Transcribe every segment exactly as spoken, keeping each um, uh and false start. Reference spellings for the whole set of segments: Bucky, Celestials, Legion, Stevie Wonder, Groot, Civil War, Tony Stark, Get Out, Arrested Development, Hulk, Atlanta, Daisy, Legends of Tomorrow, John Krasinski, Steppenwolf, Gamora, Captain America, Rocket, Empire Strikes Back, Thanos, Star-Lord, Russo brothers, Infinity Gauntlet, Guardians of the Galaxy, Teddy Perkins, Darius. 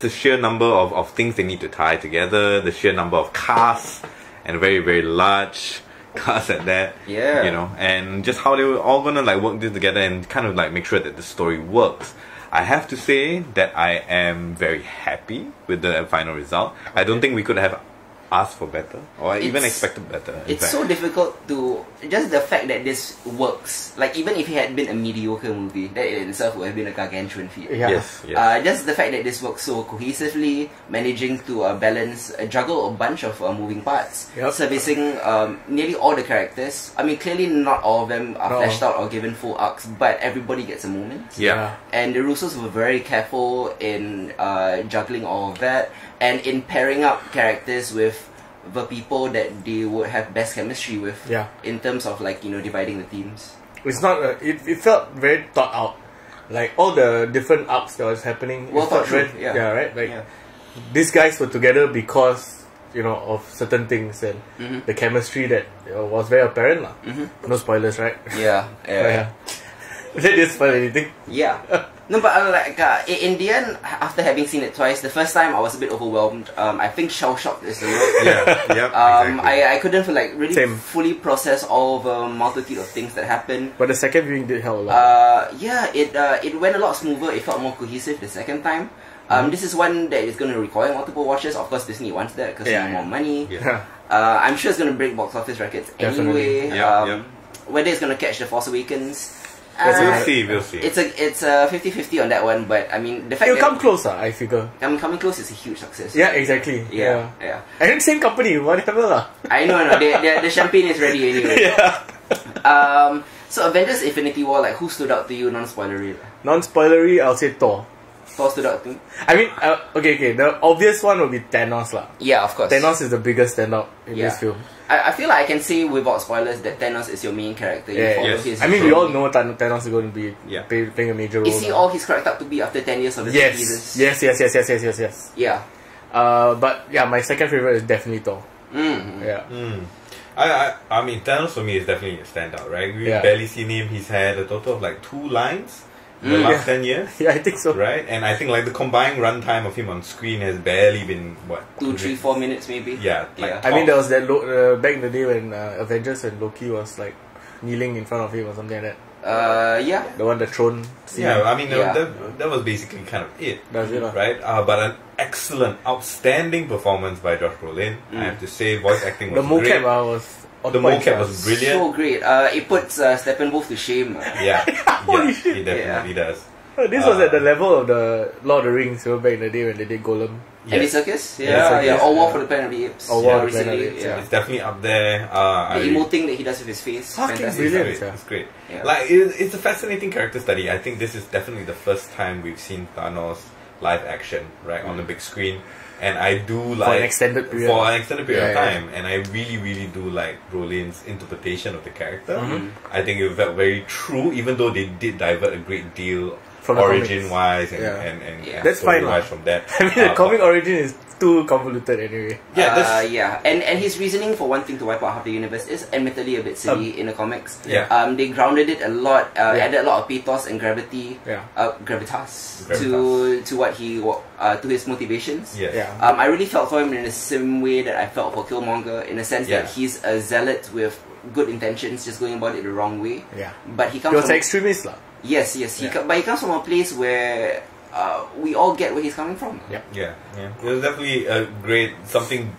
the sheer number of, of things they need to tie together, the sheer number of casts, and very, very large casts at that. Yeah. You know, and just how they were all gonna like work this together and kind of like make sure that the story works. I have to say that I am very happy with the final result. Okay. I don't think we could have asked for better, or it's, even expected better. It's fact. so difficult to... Just the fact that this works. Like, even if it had been a mediocre movie, that in itself would have been a gargantuan feat. Yeah. Yes, yes. Uh, just the fact that this works so cohesively, managing to uh, balance, uh, juggle a bunch of uh, moving parts, yep. servicing um, nearly all the characters. I mean, clearly not all of them are no. fleshed out or given full arcs, but everybody gets a moment. Yeah. yeah. And the Russos were very careful in uh, juggling all of that, and in pairing up characters with the people that they would have best chemistry with, yeah. in terms of like, you know, dividing the teams. It's not a, it, it felt very thought out, like all the different arcs that was happening. Well thought through, yeah. yeah, right. Like yeah. these guys were together because, you know, of certain things, and mm-hmm. the chemistry that, you know, was very apparent, lah. Mm-hmm. No spoilers, right? Yeah, yeah. oh, yeah. They didn't spoil anything. Yeah. No, but uh, like uh, in the end, after having seen it twice, the first time I was a bit overwhelmed. Um, I think shell shocked is the word. Yeah, yeah. Um, exactly. I I couldn't like really Same. fully process all the multitude of things that happened. But the second viewing did help a lot. Uh, yeah, it uh, it went a lot smoother. It felt more cohesive the second time. Um, mm. This is one that is going to require multiple watches. Of course, Disney wants that because yeah, they need yeah. more money. Yeah. Uh, I'm sure it's going to break box office records anyway. Yeah, um, yeah. Whether it's going to catch The Force Awakens. Uh, we'll see, we'll see. It's a it's a fifty fifty on that one, but I mean the fact It'll that come closer, I figure. I mean, Coming Close is a huge success. Yeah, exactly. Yeah, yeah. yeah. I think same company, whatever lah. I know, no, they, they, the champagne is ready anyway. Yeah. Um. So Avengers: Infinity War, like who stood out to you? Non-spoilery. Non-spoilery, I'll say Thor. Thor stood out to you. I mean, uh, okay, okay. The obvious one would be Thanos lah. Yeah, of course. Thanos is the biggest standout in yeah. this film. I feel like I can say without spoilers that Thanos is your main character. You yeah, follow yes. his I mean, we all know Thanos is going to be yeah. playing a major role. Is he now. all he's cracked up to be after ten years of the yes. series? Yes, yes, yes, yes, yes, yes, yes. Yeah. Uh, but yeah, my second favorite is definitely Thor. Mm. Yeah. Mm. I, I I mean, Thanos for me is definitely a standout, right? We've yeah. barely seen him. He's had a total of like two lines in mm. the last yeah. ten years. Yeah, I think so. Right? And I think like the combined runtime of him on screen has barely been, what? Two, three, four minutes maybe? Yeah. Like yeah. I mean, there was that lo uh, back in the day when uh, Avengers and Loki was like kneeling in front of him or something like that. Uh, yeah. The one, the throne scene. Yeah, I mean, yeah. That, that was basically kind of it. That's it. Right? Uh, but an excellent, outstanding performance by Josh Brolin. Mm. I have to say, voice acting was the great. The mocap uh, was... The mocap was brilliant. So great. Uh, it puts uh, Steppenwolf to shame. Uh. Yeah, yeah, Holy shit. It definitely yeah. does. Oh, this uh, was at the level of the Lord of the Rings, so back in the day when they did Golem. Yes. Andy Serkis? Yeah, yeah, circus, yeah. Or War for the Planet of the Apes. Or War yeah, for the Planet of the Apes. Yeah. It's definitely up there. Uh, the emoting that he does with his face. Fucking brilliant. It's great. It's, great. Yeah. Like, it, it's a fascinating character study. I think this is definitely the first time we've seen Thanos live action, right, mm. on the big screen. And I do like... For an extended period. For an extended period yeah, of time. Yeah. And I really, really do like Brolin's interpretation of the character. Mm-hmm. I think it felt very true, even though they did divert a great deal origin-wise and, yeah. and, and, yeah. and that's fine wise from that. I mean, uh, the comic origin is too convoluted anyway. Yeah, uh, yeah. And, and his reasoning for wanting to wipe out half the universe is admittedly a bit silly um, in the comics. Yeah. Um, they grounded it a lot, uh, yeah. added a lot of pathos and gravity, yeah. uh, gravitas, gravitas to to what he uh, to his motivations. Yes. Yeah. Um, I really felt for him in the same way that I felt for Killmonger, in the sense yeah. that he's a zealot with good intentions, just going about it the wrong way. Yeah. But he comes. He was from, an extremist, lah. Yes, yes. He yeah. but he comes from a place where. Uh, we all get where he's coming from. Yeah, yeah, yeah. It was definitely a great something.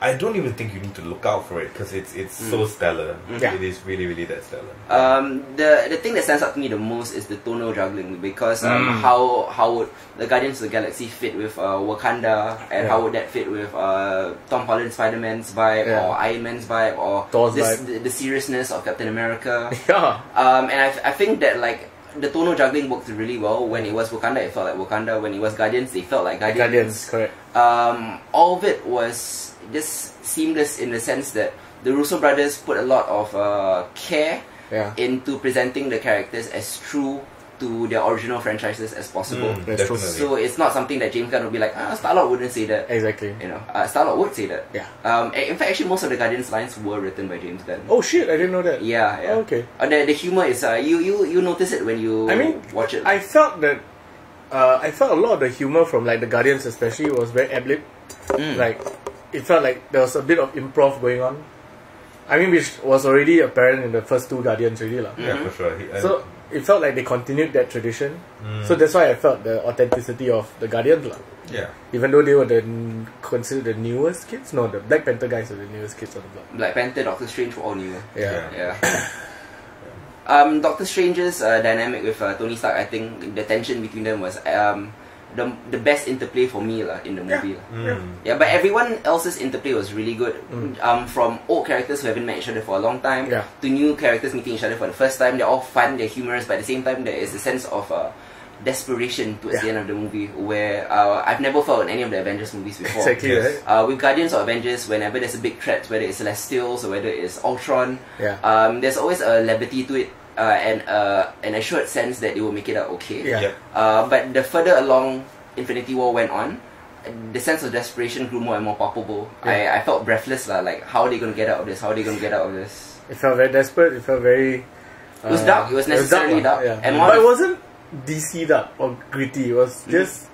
I don't even think you need to look out for it because it's it's mm. so stellar. Yeah. It is really, really that stellar. Um, the the thing that stands out to me the most is the tonal juggling, because um, mm. how how would the Guardians of the Galaxy fit with uh, Wakanda, and yeah. how would that fit with uh, Tom Holland's Spider-Man's vibe yeah. or Iron Man's vibe or Thor's this, vibe. The, the seriousness of Captain America? Yeah. Um, and I I think that like. The tonal juggling worked really well. When it was Wakanda, it felt like Wakanda. When it was Guardians, they felt like Guardians. Guardians, correct. Um, all of it was just seamless in the sense that the Russo brothers put a lot of uh, care yeah. into presenting the characters as true to their original franchises as possible. Mm, that's true. So it's not something that James Gunn would be like, ah, Star-Lord wouldn't say that. Exactly. You know, uh, Star-Lord would say that. Yeah. Um, in fact, actually, most of the Guardians lines were written by James Gunn. Oh shit! I didn't know that. Yeah. yeah. Oh, okay. Uh, the the humor is uh, you you you notice it when you I mean, watch it. I felt that uh, I felt a lot of the humor from like the Guardians especially was very ad-lib. Mm. Like, it felt like there was a bit of improv going on. I mean, which was already apparent in the first two Guardians really. La. Yeah, mm-hmm. for sure. He, I, so, it felt like they continued that tradition. Mm. So that's why I felt the authenticity of the Guardians. La. Yeah. Even though they were the considered the newest kids? No, the Black Panther guys are the newest kids on the block. Black Panther, Doctor Strange were all new. Yeah. Yeah. yeah. Um, Doctor Strange's uh, dynamic with uh, Tony Stark, I think the tension between them was um, the, the best interplay for me la, in the movie. Yeah. Mm. yeah, but everyone else's interplay was really good. Mm. Um, from old characters who haven't met each other for a long time yeah. to new characters meeting each other for the first time. They're all fun, they're humorous, but at the same time there is a sense of uh, desperation towards yeah. the end of the movie where uh, I've never felt in any of the Avengers movies before. Exactly, right? uh, with Guardians or Avengers, whenever there's a big threat, whether it's Celestials or whether it's Ultron, yeah. um, there's always a levity to it uh, and uh, an assured sense that they will make it out okay. Yeah. Yeah. Uh, but the further along Infinity War went on, the sense of desperation grew more and more palpable. Yeah. I, I felt breathless lah, like how are they going to get out of this? How are they going to get out of this? It felt very desperate, it felt very... Uh, it was dark, it was necessarily it was dark. dark. Yeah. And but it wasn't D C dark or gritty, it was just mm.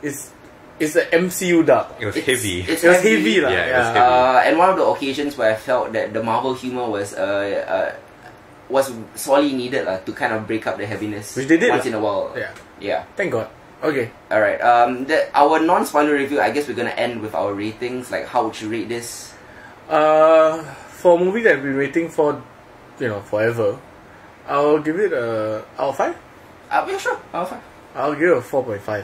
it's it's an M C U dark. It was it's, heavy. It's it was heavy, heavy yeah, yeah. It was heavy. Uh, and one of the occasions where I felt that the Marvel humor was uh, uh was sorely needed uh, to kind of break up the heaviness. Which they did once uh, in a while. Yeah. Yeah. Thank God. Okay. Alright. Um the, our non spoiler review, I guess we're gonna end with our ratings. Like how would you rate this? Uh for a movie that I've been waiting for you know, forever, I'll give it a out of five? Uh, yeah, sure. I'll, I'll give it a four point five.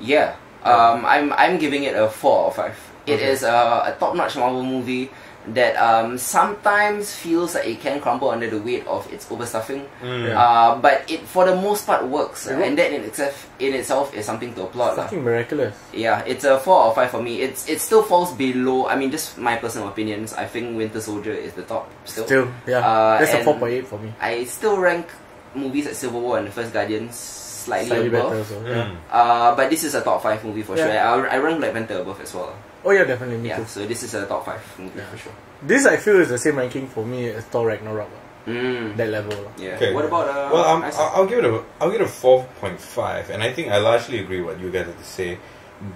Yeah. Um, I'm I'm giving it a four out of five. It okay. is a, a top-notch Marvel movie that um, sometimes feels like it can crumble under the weight of its overstuffing. Mm. Yeah. Uh, but it, for the most part, works. Yeah. And that in itself, in itself is something to applaud. It's fucking miraculous. Yeah, it's a four out of five for me. It's It still falls below, I mean, just my personal opinions. I think Winter Soldier is the top still. Still, yeah. Uh, That's a four point eight for me. I still rank movies like Civil War and the first Guardians slightly, slightly above, also, yeah. mm. uh, but this is a top five movie for yeah. sure. I, I rank Black Panther above as well. Oh yeah, definitely. Me yeah, too. So this is a top five movie yeah. for sure. This I feel is the same ranking for me as Thor Ragnarok. Mm. That level. Yeah. Okay. What about? Uh, well, um, I'll give it a I'll give it a four point five, and I think I largely agree what you guys have to say,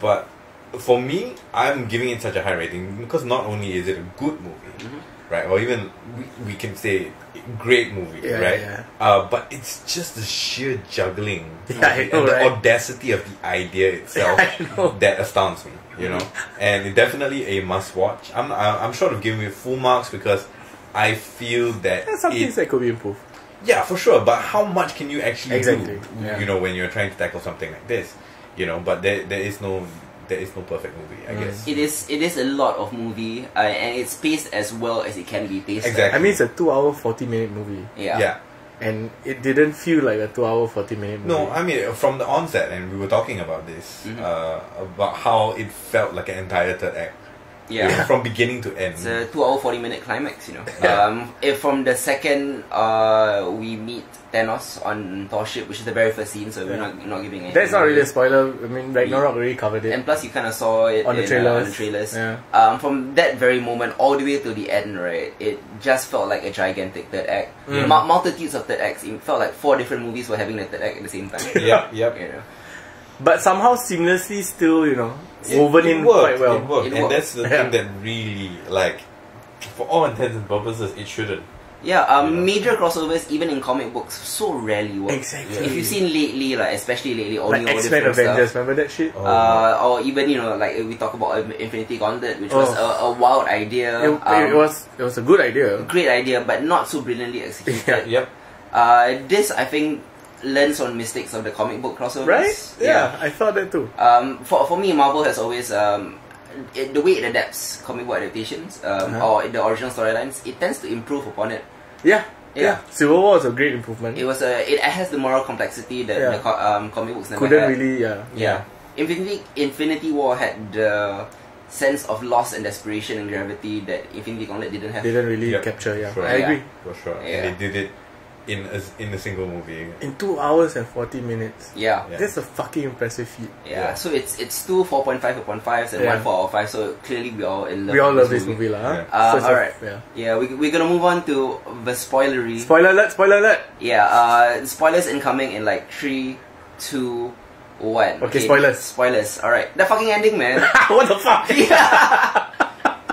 but for me, I'm giving it such a high rating because not only is it a good movie. Mm-hmm. Right, or even we, we can say great movie, yeah, right? Yeah. Uh, but it's just the sheer juggling yeah, know, and the right? audacity of the idea itself yeah, that astounds me, you know. And definitely a must-watch. I'm I'm short of giving it full marks because I feel that yeah, some it, things that could be improved. Yeah, for sure. But how much can you actually exactly. do? Yeah. You know, when you're trying to tackle something like this, you know. But there there is no. There is no perfect movie, I mm. guess. It is It is a lot of movie, uh, and it's paced as well as it can be paced. Exactly. I mean, it's a two hour, forty minute movie. Yeah. Yeah. And it didn't feel like a two hour, forty minute movie. No, I mean, from the onset, and we were talking about this, mm-hmm. uh, about how it felt like an entire third act. Yeah. You know, from beginning to end. It's a two hour, forty minute climax, you know. Yeah. Um, if from the second uh, we meet Thanos on Thor's ship, which is the very first scene, so yeah. we're not, not giving it. That's not really a spoiler. I mean, Ragnarok already covered it. And plus, you kind of saw it on the in, trailers. Uh, on the trailers. Yeah. Um, from that very moment all the way to the end, right, it just felt like a gigantic third act. Mm. M multitudes of third acts. It felt like four different movies were having the third act at the same time. Yeah, yep. You know? But somehow seamlessly still, you know, it, woven it in worked, quite well. It worked. It and worked. That's the yeah. thing that really, like, for all intents and purposes, it shouldn't. Yeah, um, you know? Major crossovers, even in comic books, so rarely work. Exactly. If you've seen lately, like, especially lately, all like new X-Men Avengers, stuff, remember that shit? Oh. Uh, or even, you know, like, we talk about Infinity Gauntlet, which oh. was a, a wild idea. It, um, it, was, it was a good idea. Great idea, but not so brilliantly executed. Yeah. Yep. Uh, this, I think... learns on mistakes of the comic book crossovers. Right? Yeah, yeah. I thought that too. Um, for, for me, Marvel has always... Um, it, the way it adapts comic book adaptations um, uh-huh. or the original storylines, it tends to improve upon it. Yeah. Yeah. yeah. Civil War was a great improvement. It was a, It has the moral complexity that yeah. the co um, comic books never Couldn't had. really... Yeah. yeah. yeah. Infinity, Infinity War had the sense of loss and desperation and gravity that Infinity Gauntlet didn't have. Didn't really yep. capture, yeah. Sure. I agree. For sure. Yeah. And they did it In a, in a single movie. In two hours and forty minutes. Yeah. yeah. That's a fucking impressive feat. Yeah. yeah. So it's it's two four point five upon fives and yeah. one four out of five. So clearly we all in love We all love this movie, movie lah. Yeah. Uh, so Alright. Yeah. yeah we, we're gonna move on to the spoilery. Spoiler alert! Spoiler alert! Yeah. Uh, spoilers incoming in like three, two, One. Okay, okay, spoilers. Spoilers. Alright. The fucking ending, man. What the fuck? Yeah.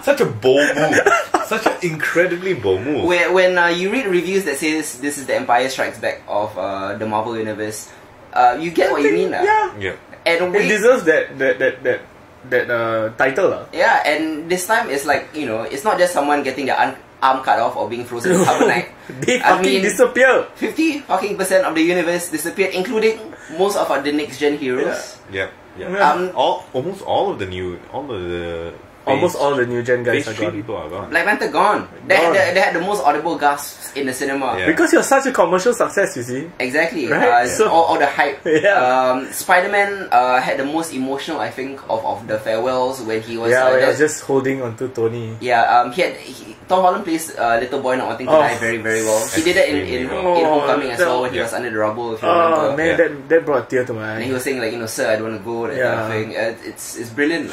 Such a bold move. Such an incredibly bold move. When, when uh, you read reviews that says this is the Empire Strikes Back of uh, the Marvel Universe, uh, you get I what think, you mean. Uh. Yeah. yeah. And we, it deserves that that that that, that uh, title. Uh. Yeah, and this time it's like, you know, it's not just someone getting their un arm cut off or being frozen in carbonite. They I fucking mean, disappear. Fifty fucking percent of the universe disappeared, including most of the next gen heroes. Yeah, yeah. yeah. Um, all almost all of the new, all of the phase, almost all the new gen guys are gone. People are gone. Black Panther gone. gone. They, they, they had the most audible gasps in the cinema yeah. because you're such a commercial success. You see, exactly. Right? Uh, yeah. So all, all the hype. Yeah. Um, Spider-Man uh, had the most emotional, I think, of of the farewells when he was. Yeah, uh, yeah, just holding onto Tony. Yeah. Um, he had. He, Tom Holland plays uh, Little Boy Not Wanting to oh. Die very, very well. He did that in, in, in Homecoming oh, as well, when yeah. he was under the rubble, if you oh, remember. Man, yeah. that, that brought a tear to my eye. And he was saying, like, you know, sir, I don't want to go, that yeah. kind of thing. Uh, it's, it's brilliant.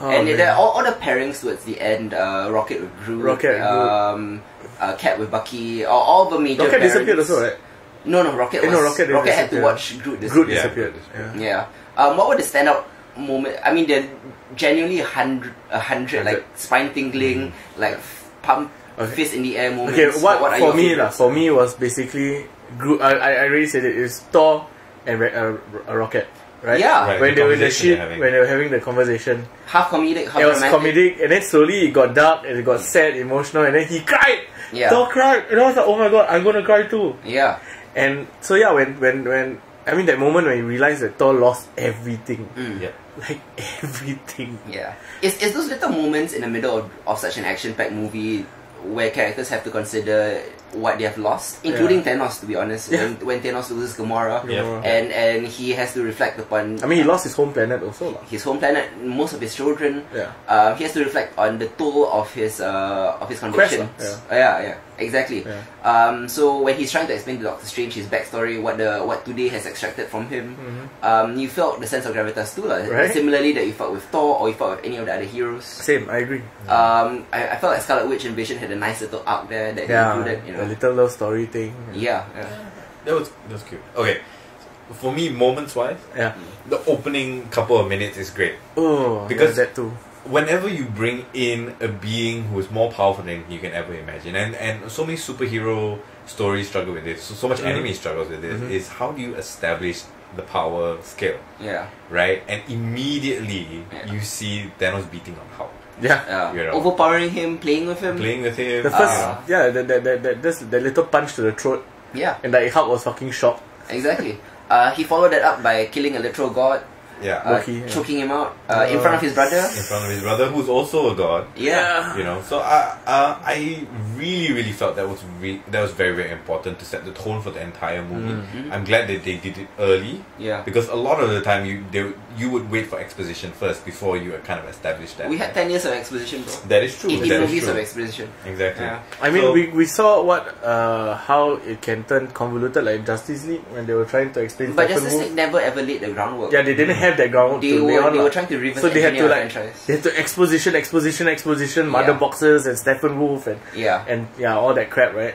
Oh, and it, uh, all, all the pairings towards the end, uh, Rocket with Groot, Rocket um, uh, Cat with Bucky, all, all the major Rocket pairings. Disappeared also, right? No, no, Rocket was... Eh, no, Rocket, Rocket had to watch Groot disappear. Groot disappeared. Yeah. yeah. yeah. Um, what were the standout moment? I mean, they're genuinely a hundred, a hundred, like, spine-tingling, mm-hmm. like... Pump okay. fist in the air moments. Okay, what, what for me la, for me was basically Groot. I I already said it. It's Thor and uh, a Rocket, right? Yeah. Right, when the they were in the ship, when they were having the conversation, half comedic, half it was romantic. comedic, and then slowly it got dark and it got sad, emotional, and then he cried. Yeah. Thor cried, and I was like, oh my god, I'm gonna cry too. Yeah. And so yeah, when when when I mean that moment when you realize that Thor lost everything. Mm. Yeah. Like everything. Yeah. It's, it's those little moments in the middle of, of such an action-packed movie where characters have to consider what they have lost, including yeah. Thanos, to be honest. Yeah. When, when Thanos loses Gamora, yeah. and, and he has to reflect upon... I mean, he lost his home planet also. La. His home planet, most of his children. Yeah. Uh, he has to reflect on the toll of his uh, of his convictions. Quest, yeah. yeah, yeah, exactly. Yeah. Um, so when he's trying to explain to Doctor Strange his backstory, what the what today has extracted from him, mm-hmm. um, you felt the sense of gravitas too. La. Right? Similarly that you felt with Thor or you felt with any of the other heroes. Same, I agree. Um, I, I felt like Scarlet Witch and Vision had a nice little arc there that yeah. he included, you know. A little love story thing. Yeah, yeah. That was that was cute. Okay, for me, moments wise, yeah, the opening couple of minutes is great. Oh, because yeah, that too. Whenever you bring in a being who is more powerful than you can ever imagine, and and so many superhero stories struggle with this, so, so much mm. anime struggles with this, mm-hmm. is how do you establish the power scale? Yeah, right. And immediately yeah. you see Thanos beating on Hulk. Yeah, uh, you know. Overpowering him, playing with him, playing with him. The first, uh, yeah, that that that that just the little punch to the throat. Yeah, and like Hulk was fucking shocked. Exactly. Uh, he followed that up by killing a literal god. Yeah, uh, Loki, choking yeah. him out uh, uh, in front of his brother. In front of his brother, who's also a god. Yeah, you know. So I, uh, I really, really felt that was re that was very, very important to set the tone for the entire movie. Mm-hmm. I'm glad that they did it early. Yeah, because a lot of the time you they you would wait for exposition first before you kind of establish that. We had ten years of exposition, bro. That is true. Eighteen movies of exposition. Exactly. Yeah. I mean, so, we we saw what uh, how it can turn convoluted, like Justice League when they were trying to explain. But Justice League never ever laid the groundwork. Yeah, they didn't have. That ground they to were, on, they were trying to reverse so they had to like franchise. They had to exposition exposition exposition yeah. mother boxes and Steppenwolf and yeah and yeah all that crap, right?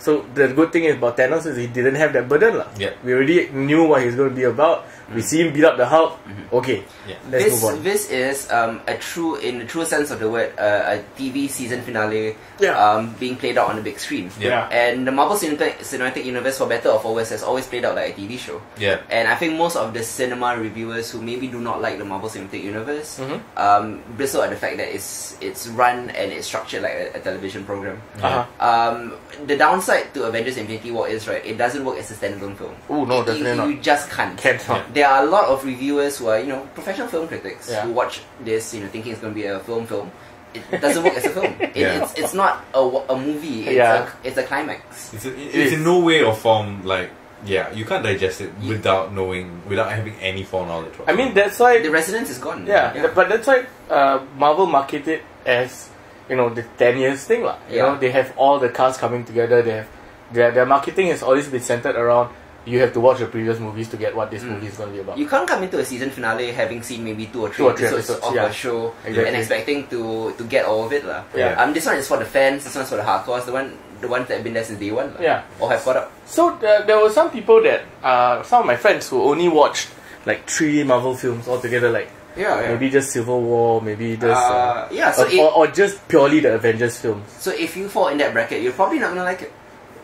So the good thing is about Thanos is he didn't have that burden la. Yeah. We already knew what he's going to be about. Mm-hmm. We see him beat up the Hulk. Mm-hmm. Okay, yeah. let's this, move on. This is um, a true, in the true sense of the word, uh, a T V season finale yeah. um, being played out on the big screen. Yeah. And the Marvel Cinematic, Cinematic Universe, for better or for worse, has always played out like a T V show. Yeah. And I think most of the cinema reviewers who maybe do not like the Marvel Cinematic Universe mm-hmm. um, bristle at the fact that it's it's run and it's structured like a, a television program. Uh-huh. um, the downside to Avengers Infinity War is right, it doesn't work as a standalone film. Oh no, definitely you, not. You just can't. Can't not. There are a lot of reviewers who are, you know, professional film critics yeah. who watch this, you know, thinking it's going to be a film film. It doesn't work as a film. It, yeah. it's, it's not a, a movie. It's, yeah. a, it's a climax. It's, a, it's it in no way or form like yeah, you can't digest it yeah. without knowing, without having any foreknowledge. I mean, that's why the resonance is gone. Yeah, yeah. but that's why uh, Marvel marketed as, you know, the ten years thing lah. You yeah. know, they have all the cast coming together. They have their their marketing has always been centered around you have to watch the previous movies to get what this mm. movie is going to be about. You can't come into a season finale having seen maybe two or three, two or three episodes, episodes of yeah. a show exactly. and expecting to to get all of it lah. Yeah. Um, this one is for the fans. This one's for the hardcores. The one the ones that have been there since day one lah. Yeah. Or have caught up. So uh, there were some people that uh, some of my friends who only watched like three Marvel films altogether, like yeah, yeah. maybe just Civil War, maybe just uh, uh, yeah, so or, it, or, or just purely the Avengers films. So if you fall in that bracket, you're probably not gonna like it.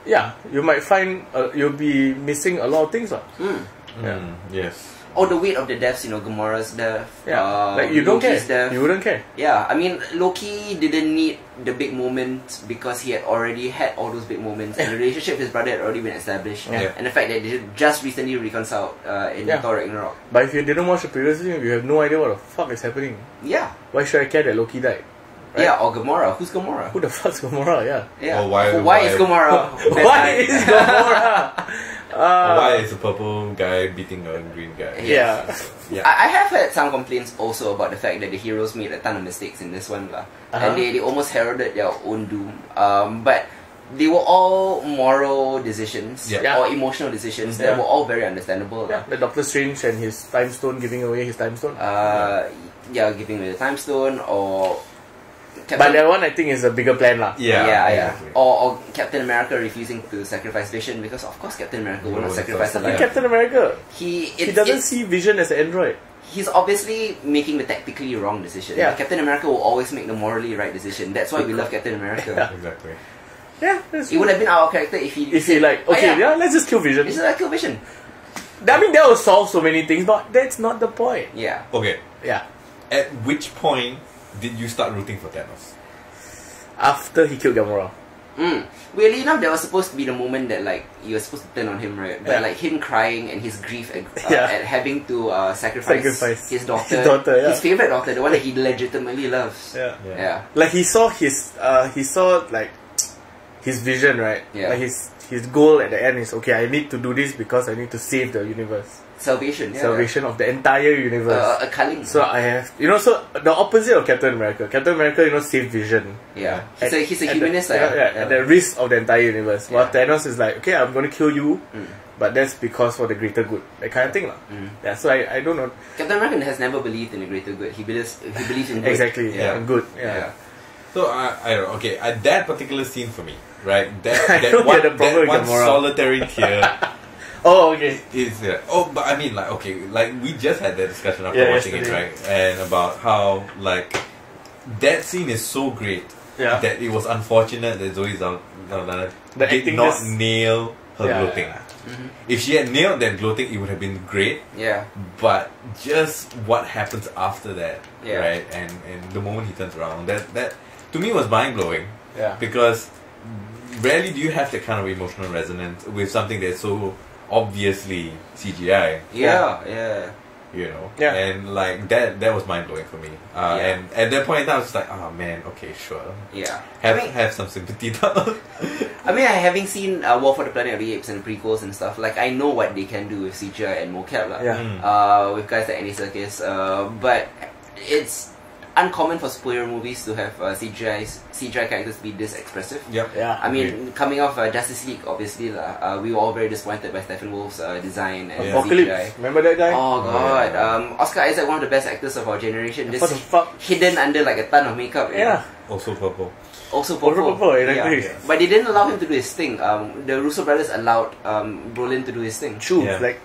Yeah, you might find uh, you'll be missing a lot of things, lah. Mm. Yeah. Mm, yes. Or the weight of the deaths, you know, Gamora's death. Yeah, um, like you don't Loki's care. Death. You wouldn't care. Yeah, I mean, Loki didn't need the big moment because he had already had all those big moments. And the relationship with his brother had already been established. Yeah. And the fact that they just recently reconciled uh, in yeah. Thor Ragnarok. But if you didn't watch the previous film, you have no idea what the fuck is happening. Yeah. Why should I care that Loki died? Right? Yeah, or Gamora. Who's Gamora? Who the fuck's Gamora? Yeah. Yeah. Or why, why, why is Gamora? Why is Gamora? Uh, why is a purple guy beating a green guy? Yeah, yeah. I, I have had some complaints also about the fact that the heroes made a ton of mistakes in this one, lah. Uh-huh. And they, they almost heralded their own doom. Um, but they were all moral decisions yeah. or emotional decisions yeah. that were all very understandable. Yeah. The Doctor Strange and his time stone giving away his time stone. Uh, yeah, giving away the time stone or. Captain but that one I think is a bigger plan lah. Yeah, yeah, yeah. Exactly. Or, or Captain America refusing to sacrifice Vision because of course Captain America no, will not sacrifice a life. Captain America. He it, he doesn't it, see Vision as an android. He's obviously making the tactically wrong decision. Yeah. Like Captain America will always make the morally right decision. That's why we love Captain America. Yeah. Exactly. Yeah, that's it true. Would have been our character if he if said, he like okay oh, yeah, yeah let's just kill Vision. Let's just kill Vision. I mean that will solve so many things, but that's not the point. Yeah. Okay. Yeah. At which point did you start rooting for Thanos? After he killed Gamora. Mm. Weirdly enough, that was supposed to be the moment that like you were supposed to turn on him, right? But yeah. like him crying and his grief at, uh, yeah. at having to uh, sacrifice, sacrifice his daughter, his, daughter yeah. his favorite daughter, the one that he legitimately loves. Yeah, yeah. yeah. Like he saw his, uh, he saw like his vision, right? Yeah. Like his his goal at the end is okay. I need to do this because I need to save the universe. Salvation, yeah, salvation yeah. of the entire universe. Uh, a culling. So I have, you know, so the opposite of Captain America. Captain America, you know, saved Vision. Yeah, he's at, a he's a humanist. The, like, yeah, yeah, yeah, at the risk of the entire universe. Yeah. While Thanos is like, okay, I'm gonna kill you, mm. but that's because for the greater good, that kind of thing, lah. Mm. Yeah, so I, I don't know. Captain America has never believed in the greater good. He believes he believes in good. Exactly. Yeah, yeah. good. Yeah. yeah. So uh, I don't know. Okay, uh, that particular scene for me, right? That that, that one, that one solitary tear. Oh, okay. It's, uh, oh, but I mean, like, okay, like, we just had that discussion after yeah, watching yesterday. It, right? And about how, like, that scene is so great yeah. that it was unfortunate that Zoe Saldana did not this... nail her yeah. gloating. Mm-hmm. If she had nailed that gloating, it would have been great. Yeah. But just what happens after that, yeah. right? And, and the moment he turns around, that, that to me, was mind-blowing. Yeah. Because rarely do you have that kind of emotional resonance with something that's so... obviously C G I. Yeah, yeah. You know? Yeah. And like that that was mind blowing for me. Uh, yeah. And at that point in time I was just like, oh man, okay, sure. Yeah. Have I mean, have some sympathy though. I mean, having seen uh, War for the Planet of the Apes and prequels and stuff, like I know what they can do with C G I and mocap lah. Yeah. Mm. Uh, with guys like Andy Serkis. Uh, but it's uncommon for superhero movies to have uh, C G I characters be this expressive. Yep. Yeah. I mean, great. coming off uh, Justice League, obviously, uh, we were all very disappointed by Steppenwolf's uh, design and yeah. C G I. Remember that guy? Oh, God. Oh, yeah. um, Oscar Isaac, one of the best actors of our generation, just hidden under like a ton of makeup. Yeah. Know? Also purple. Also purple. purple yeah. Yeah. But they didn't allow him to do his thing. Um, the Russo brothers allowed um, Brolin to do his thing. Chew. Yeah. Like,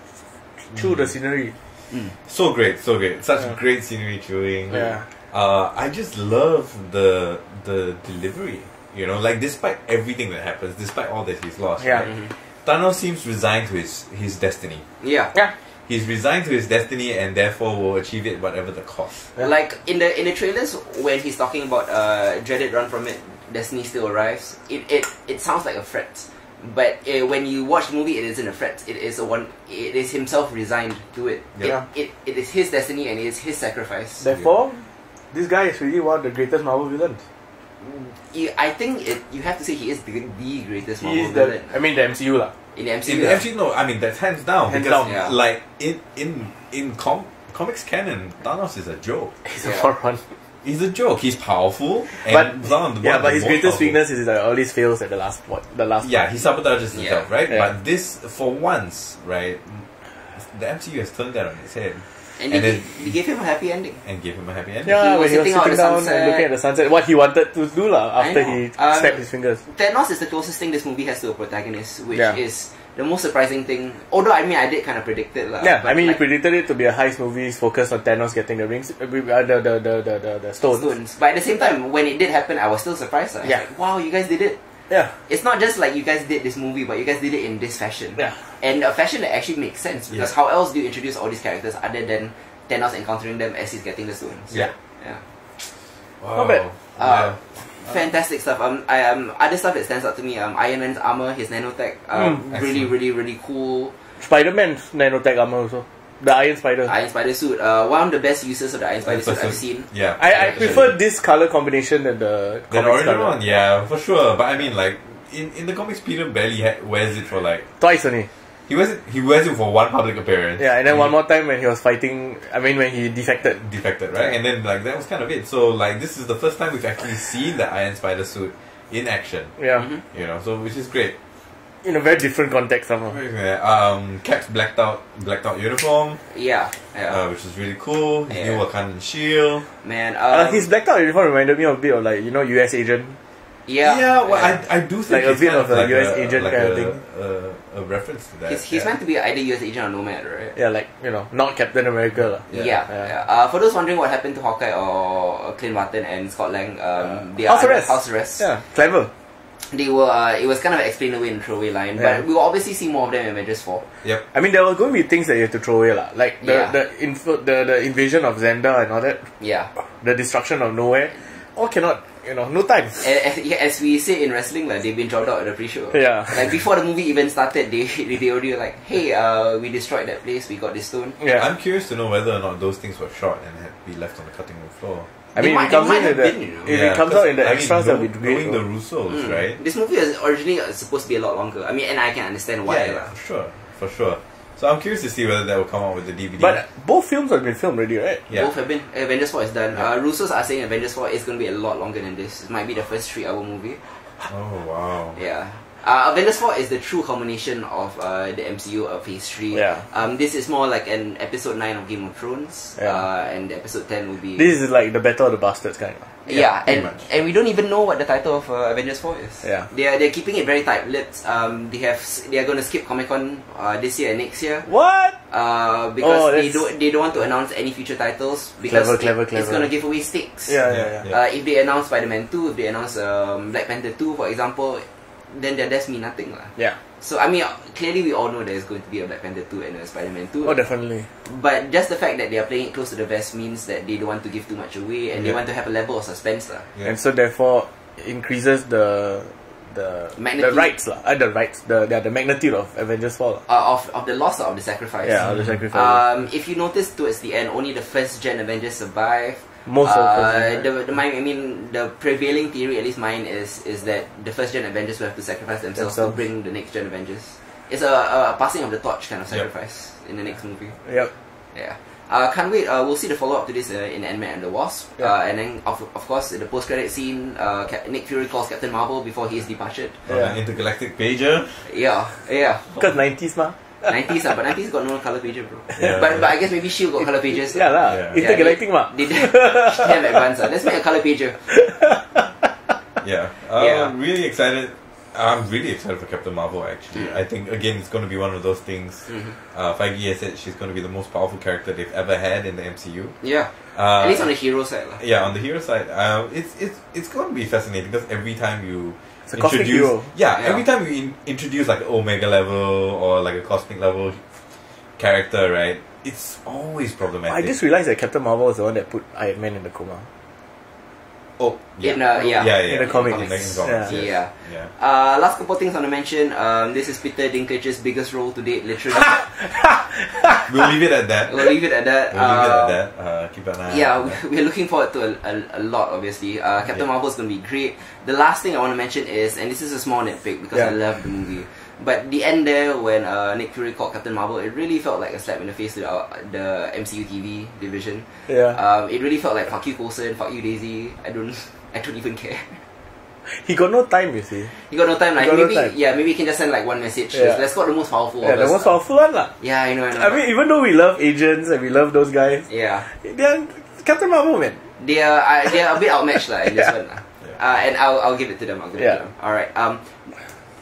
chew mm. the scenery. Mm. So great, so great. Such yeah. great scenery chewing. Yeah. Uh, I just love the the delivery, you know, like despite everything that happens, despite all that he's lost, yeah. right? mm-hmm. Thanos seems resigned to his, his destiny. Yeah. yeah. He's resigned to his destiny and therefore will achieve it whatever the cost. Yeah. Like in the in the trailers when he's talking about uh, dreaded run from it, destiny still arrives, it, it, it sounds like a threat. But uh, when you watch the movie, it isn't a threat. It is a one. It is himself resigned to it. Yeah. It, it, it is his destiny and it is his sacrifice. Therefore... Yeah. This guy is really one of the greatest Marvel villains. I think it, you have to say he is the, the greatest Marvel he is the, villain. I mean the M C U lah. In the M C U. In the M C U, no. I mean that's hands down. Hands because, down. Yeah. Like in in in com comics canon, Thanos is a joke. He's yeah. a fun. He's a joke. He's powerful. And but one yeah, but his greatest powerful. weakness is that all these fails at the last point. The last. Yeah, point. He sabotages himself, yeah. right? Yeah. But this, for once, right, the M C U has turned that on its head. And, and they, gave, they gave him a happy ending. And gave him a happy ending. Yeah, he when he was sitting, sitting down sunset. and looking at the sunset, what he wanted to do lah after he um, snapped his fingers. Thanos is the closest thing this movie has to a protagonist, which yeah. is the most surprising thing, although I mean I did kind of predict it lah. Yeah, I mean like, you predicted it to be a heist movie focused on Thanos getting the rings, uh, the, the, the, the, the, the stones. stones. But at the same time, when it did happen, I was still surprised. I yeah. Like, wow, you guys did it. Yeah. It's not just like you guys did this movie, but you guys did it in this fashion. Yeah. And a fashion that actually makes sense, because yeah. how else do you introduce all these characters other than Thanos encountering them as he's getting the stones? Yeah. Yeah. Wow. Not bad. Uh, yeah. Fantastic stuff. Um, I, um, other stuff that stands out to me. Um, Iron Man's armor, his nanotech. Um, mm, really, really, really cool. Spider-Man's nanotech armor also. The Iron Spider. Iron Spider suit. Uh, one of the best uses of the Iron Spider suit I've seen. Yeah. I, I prefer this color combination than the than original one. Yeah, for sure. But I mean, like in in the comics, Peter barely ha wears it for like twice only. He wears it. He wears it for one public appearance. Yeah, and then mm. one more time when he was fighting. I mean, when he defected. Defected, right? And then like that was kind of it. So like this is the first time we've actually seen the Iron Spider suit in action. Yeah. Mm-hmm. You know, so which is great. In a very different context, somehow. Yeah. Um, Cap's blacked out, blacked out uniform. Yeah. yeah. Uh, which is really cool. His yeah. new Wakandan shield. Man, um, uh, his blacked out uniform reminded me of a bit of like you know U S agent. Yeah, yeah. Well, yeah. I I do think like a bit of a like U S a, agent like kind of thing. A, a, a reference to that. He's, he's yeah. meant to be either U S agent or nomad, right? Yeah, like you know, not Captain America. Yeah. yeah. yeah. yeah. Uh, for those wondering what happened to Hawkeye or Clint Barton and Scott Lang, um, they house are arrest. House arrest. Yeah, clever. They were. Uh, it was kind of explained away in throwaway line, yeah. but we will obviously see more of them in Avengers four. Yep. I mean, there were going to be things that you have to throw away, la. Like the yeah. the, info, the the invasion of Xander and all that. Yeah. The destruction of nowhere. All cannot. You know, no time. As, as we say in wrestling, like, they've been dropped out at the pre-show. Yeah. Like, before the movie even started, they, they already were like, hey, uh, we destroyed that place, we got this stone. Yeah. I'm curious to know whether or not those things were shot and had to be left on the cutting room floor. I mean, it comes out in the extras that we do. Doing the Russos, mm. right? This movie was originally supposed to be a lot longer. I mean, and I can understand why. Yeah, yeah, for sure. For sure. So I'm curious to see whether that will come out with the D V D. But both films have been filmed already, right? Yeah. Both have been. Avengers four is done. Yeah. Uh, Russo's are saying Avengers four is going to be a lot longer than this. It might be the first three-hour movie. Oh, wow. Yeah. Uh, Avengers four is the true culmination of uh, the M C U of Phase three. Yeah. Um, this is more like an Episode nine of Game of Thrones. Yeah. Uh, and Episode ten will be... This is like the Battle of the Bastards kind of. Yeah, yeah and, much. and we don't even know what the title of uh, Avengers four is. Yeah. They are, they're keeping it very tight-lipped. Um, they have they are going to skip Comic-Con uh, this year and next year. What? Uh, because oh, they don't they don't want to announce any future titles because clever, clever, clever. It's going to give away stakes. Yeah, yeah, yeah. yeah. Uh, if they announce Spider-Man two, if they announce um, Black Panther two, for example, then their deaths mean nothing lah. Yeah. So I mean, clearly we all know there's going to be a Black Panther two and a Spider-Man two. Oh, definitely. But just the fact that they are playing it close to the vest means that they don't want to give too much away, and yeah. they want to have a level of suspense lah. Yeah. And so therefore increases the the magnitude. the rights lah. Uh, the rights. The the, the magnitude of Avengers four. Uh, of of the loss or of the sacrifice. Yeah, of the sacrifice. Um, if you notice towards the end, only the first gen Avengers survive. Most uh, of the, the, the mine, I mean, the prevailing theory, at least mine, is is that the first gen Avengers will have to sacrifice themselves, themselves. to bring the next gen Avengers. It's a, a passing of the torch kind of sacrifice yep. in the next movie. Yep. Yeah. Uh, can't wait. Uh, we'll see the follow up to this uh, in Ant-Man and the Wasp, yep. uh, and then of of course in the post credit scene, uh, Nick Fury calls Captain Marvel before he is departed. Yeah. Yeah. Intergalactic pager. Yeah. Yeah. Because nineties ma. nineties lah, but nineties got no colour pages, bro. Yeah, but yeah. but I guess maybe S H I E L D got colour pages. Yeah lah, yeah. Intergalactic yeah, mah. They, they, they have advanced lah. Let's make a colour pager. Yeah. Um, yeah, I'm really excited. I'm really excited for Captain Marvel. Actually, mm. I think again it's going to be one of those things. Mm-hmm. uh, Feige has said she's going to be the most powerful character they've ever had in the M C U. Yeah, uh, at least on the hero side lah. Yeah, on the hero side, uh, it's it's it's going to be fascinating because every time you. It's a cosmic duo. Yeah, yeah, every time we in introduce like Omega level or like a cosmic level character, right? It's always problematic. I just realized that Captain Marvel is the one that put Iron Man in the coma. Oh, yeah, in, uh, yeah. yeah, yeah, in the comic, in the comics. Yeah. yeah. yeah. yeah. Uh, last couple things I want to mention. Um, this is Peter Dinklage's biggest role to date, literally. We'll leave it at that. We'll leave it at that. We'll uh, leave it at that. Uh, keep an eye. Yeah, we're, we're looking forward to a, a, a lot, obviously. Uh, Captain yeah. Marvel is going to be great. The last thing I want to mention is, and this is a small nitpick because yeah. I love the movie, but the end there when uh, Nick Fury called Captain Marvel, it really felt like a slap in the face to the, uh, the M C U T V division. Yeah. Um, it really felt like fuck you Coulson, fuck you Daisy. I don't, I don't even care. He got no time, you see. He got no time. Like maybe, no time. yeah, maybe he can just send like one message. Yeah. Let's got the most powerful. Yeah, the most powerful one lah. Yeah, I know. I know. I mean, even though we love agents and we love those guys. Yeah. They're Captain Marvel, man. They are, uh, they are a bit outmatched lah in yeah. this one lah. Yeah. Uh, and I'll, I'll give it to them. I'll give yeah. it to them. All right. Um.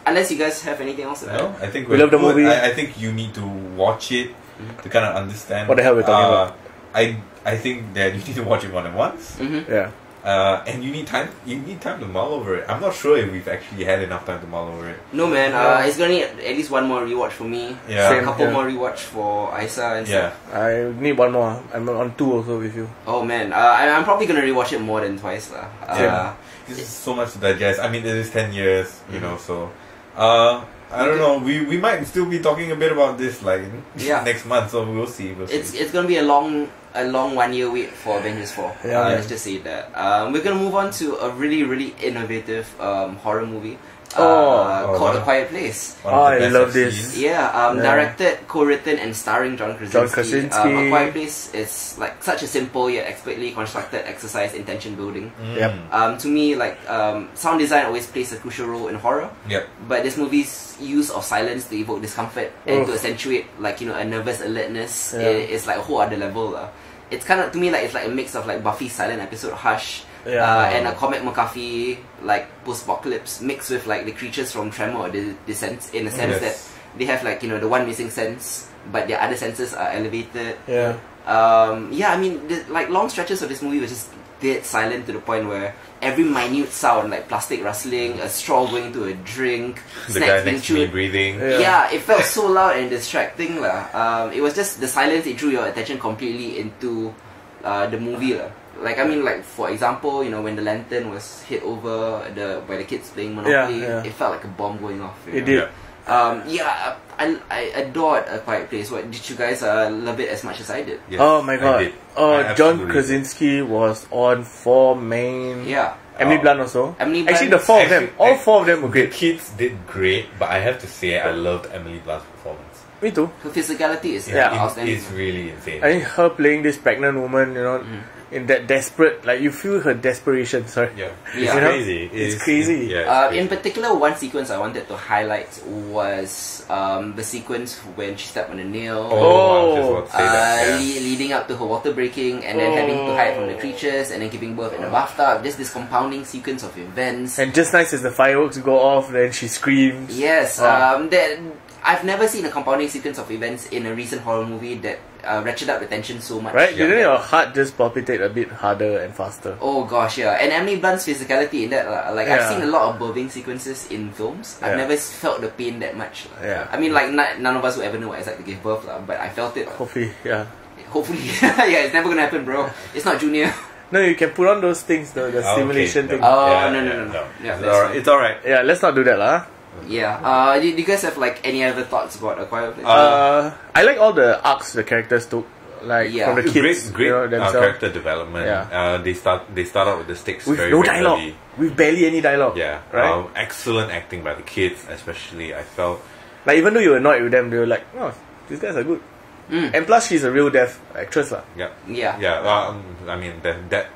Unless you guys have anything else to add. No, I think we love the movie. I, I think you need to watch it to kind of understand what the hell we're talking uh, about. I I think that you need to watch it more than once. Mm-hmm. Yeah. Uh, and you need time. You need time to mull over it. I'm not sure if we've actually had enough time to mull over it. No, man. Yeah. Uh, it's gonna need at least one more rewatch for me. Yeah. Same, a couple yeah. more rewatch for Isa and yeah. stuff. I need one more. I'm on two also with you. Oh man. Uh, I, I'm probably gonna rewatch it more than twice lah. Uh, yeah. This is so much to digest. I mean, it is ten years. You mm-hmm. know, so. Uh, I don't know. We we might still be talking a bit about this like yeah. next month. So we'll see. We'll it's see. It's gonna be a long. A long one year wait for Avengers four. Yeah, uh, yeah. Let's just say that. Um, we're gonna move on to a really, really innovative um, horror movie uh, oh, called oh, A Quiet Place. Oh, I love this. Yeah, um, yeah, directed, co-written, and starring John Krasinski. John Krasinski. Um, A Quiet Place is like such a simple yet expertly constructed exercise in tension building. Mm. Yep. Um, to me, like um, sound design always plays a crucial role in horror. Yep. But this movie's use of silence to evoke discomfort Oof. and to accentuate like you know a nervous alertness yeah. is like a whole other level. Uh. It's kind of to me like it's like a mix of like Buffy's silent episode Hush yeah, uh, yeah. and a Cormac McCarthy like post-apocalypse mixed with like the creatures from Tremor or the Descent in the sense yes. that they have like you know the one missing sense but their other senses are elevated. Yeah. Um, yeah, I mean the, like long stretches of this movie was just dead silent to the point where every minute sound like plastic rustling, a straw going to a drink, the guy next to me breathing. Yeah. yeah, it felt so loud and distracting lah. Um, it was just the silence. It drew your attention completely into uh, the movie lah. Like I mean, like for example, you know when the lantern was hit over the by the kids playing Monopoly, yeah, yeah. it felt like a bomb going off. It know? did. Um, yeah, I, I adored A Quiet Place. What did you guys uh, love it as much as I did? Yes, oh my god! Uh, John Krasinski did. was on four main. Yeah. Emily Blunt also. Emily Blunt. Actually, the four actually, of them, all four of them were great. The kids did great, but I have to say, I loved Emily Blunt's performance. Me too. Her physicality is yeah, outstanding. It's really insane. I think her playing this pregnant woman, you know, mm. in that desperate, like you feel her desperation. Sorry. Yeah. yeah. It's crazy. It's, it's crazy. It's, yeah, it's uh, crazy. In particular, one sequence I wanted to highlight was um, the sequence when she stepped on a nail. Oh. I just want to say uh, that. Yeah. Le leading up to her water breaking, and then oh. having to hide from the creatures, and then giving birth oh. in a bathtub. Just this compounding sequence of events. And just nice as the fireworks go off, then she screams. Yes. Oh. Um. Then. I've never seen a compounding sequence of events in a recent horror movie that uh, ratcheted up the tension so much. Right? Didn't your heart just palpitate a bit harder and faster? Oh gosh, yeah. And Emily Blunt's physicality in that, uh, like yeah. I've seen a lot of birthing sequences in films. I've yeah. never felt the pain that much. Uh. Yeah. I mean, like none of us will ever know what it's like to give birth, uh, but I felt it. Uh. Hopefully, yeah. Hopefully, yeah. It's never gonna happen, bro. It's not Junior. No, you can put on those things, the, the oh, stimulation okay. thing. Oh yeah, no, no, yeah, no, no, no. Yeah, it's alright. It's alright. Yeah, let's not do that, lah. Yeah. Uh, do you guys have like any other thoughts about A Quiet Place? Uh, I like all the arcs the characters took, like yeah. from the kids, great, great you know, uh, character development. Yeah. Uh, they start they start out with the sticks with very no regularly. dialogue, with barely any dialogue. Yeah. Right. Um, excellent acting by the kids, especially. I felt like even though you were annoyed with them, they were like, "Oh, these guys are good." Mm. And plus, she's a real deaf actress, lah. Yeah. Yeah. Yeah. Um, I mean that that.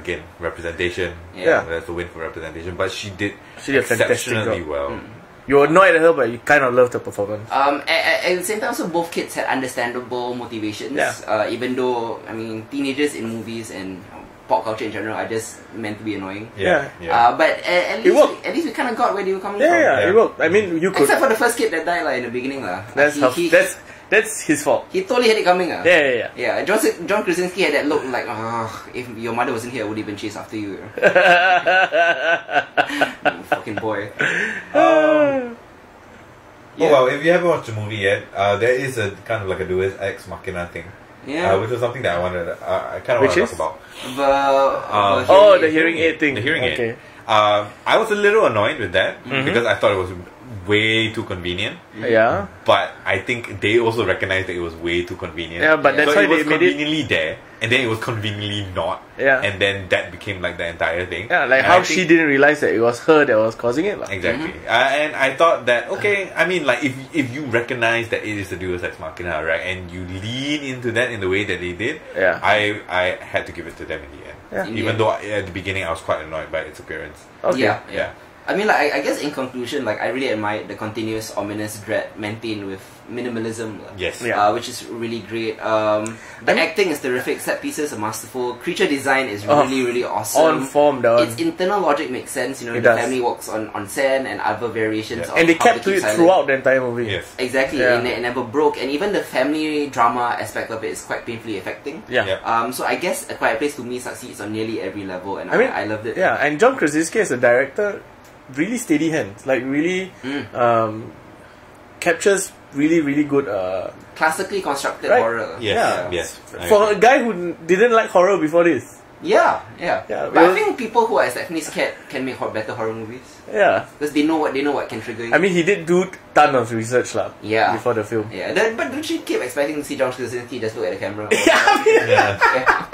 Again, representation. Yeah. yeah, that's a win for representation. But she did, she did exceptionally well. Mm. You were annoyed at her, but you kind of loved her performance. Um, at, at the same time, so both kids had understandable motivations. Yeah. Uh, even though, I mean, teenagers in movies and pop culture in general are just meant to be annoying. Yeah. yeah. Uh, but at, at, least we, at least we kind of got where they were coming yeah, from. Yeah, yeah, it worked. I mean, you could. Except for the first kid that died like, in the beginning. Like, that's he, tough. He, that's That's his fault. He totally had it coming. Uh. Yeah, yeah, yeah. Yeah, John, John Krasinski had that look like, oh, if your mother wasn't here, I would have been chased after you. you fucking boy. Um, yeah. Oh, well, if you haven't watched the movie yet, uh, there is a kind of like a Deus Ex Machina thing. Yeah. Uh, which was something that I wanted, uh, I kind of want to talk about. The, uh, the oh, the hearing aid thing. The hearing aid. Okay. Uh, I was a little annoyed with that mm-hmm. because I thought it was way too convenient. Yeah. But I think they also recognized that it was way too convenient. Yeah, but that's so why it was they conveniently made it there, and then it was conveniently not. Yeah. And then that became like the entire thing. Yeah, like and how she didn't realize that it was her that was causing it. Like. Exactly. Mm-hmm. uh, and I thought that, okay, I mean, like if if you recognize that it is a Deus Ex Machina, right, and you lean into that in the way that they did, yeah. I, I had to give it to them in the end. Yeah. Even yeah. though I, at the beginning I was quite annoyed by its appearance. Okay. Yeah. yeah. yeah. I mean, like, I, I guess in conclusion, like, I really admired the continuous ominous dread maintained with minimalism. Like, yes. Yeah. Uh, which is really great. Um, the I mean, acting is terrific. Set pieces are masterful. Creature design is really, uh, really awesome. On form, though. Its internal logic makes sense. You know, it the does. family walks on, on sand and other variations. Yeah. Of and they kept to it silent. throughout the entire movie. Yes. Exactly. Yeah. And it never broke. And even the family drama aspect of it is quite painfully affecting. Yeah. yeah. Um. So I guess A Quiet Place to me succeeds on nearly every level, and I, I, mean, I loved it. Yeah. And John Krasinski as a director. Really steady hands, like really mm. um, captures really, really good. Uh, Classically constructed right? horror. Yes. Yeah, yes. For a guy who didn't like horror before this. Yeah, yeah. yeah but I think people who are definitely scared can make better horror movies. Yeah, because they know what they know what can trigger you. I mean, he did do ton of research, lah. Yeah. Before the film. Yeah, then, but don't you keep expecting to see John Krasinski just look at the camera? yeah. yeah. yeah.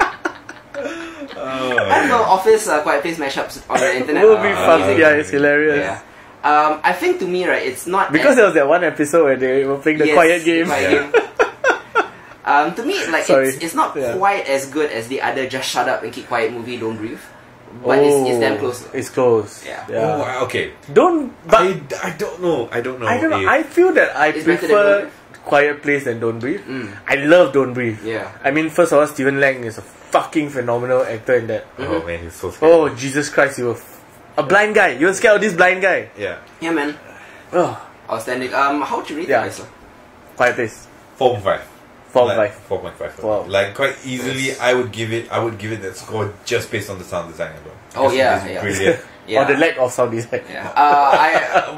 Oh, I don't know, Office uh, Quiet Place mashups on the internet. It would be fun, uh, yeah, it's hilarious. Yeah. Um, I think to me, right, it's not... Because there was that one episode where they were playing the yes, quiet game. Quiet game. um, to me, like, it's, it's not yeah. quite as good as the other Just Shut Up and Keep Quiet movie, Don't Breathe. But oh, it's, it's damn close. It's close. Yeah. yeah. Oh, okay. Don't... But I, I don't know. I don't know. I don't know. I feel that I prefer... Quiet Place and Don't Breathe. Mm. I love Don't Breathe. Yeah. I mean, first of all, Stephen Lang is a fucking phenomenal actor in that. Mm-hmm. Oh man, he's so scary. Oh Jesus Christ, you were f a yeah. blind guy. You were scared of this blind guy. Yeah. Yeah, man. Oh. Outstanding. Um, how would you rate yeah. this? Quiet Place. Four point five. Four point like, five. Four point five. Wow. Like quite easily, yes. I would give it. I would give it that score just based on the sound design alone. Oh yeah, yeah. Brilliant. Yeah. Or the lack of sound design. Yeah. Uh,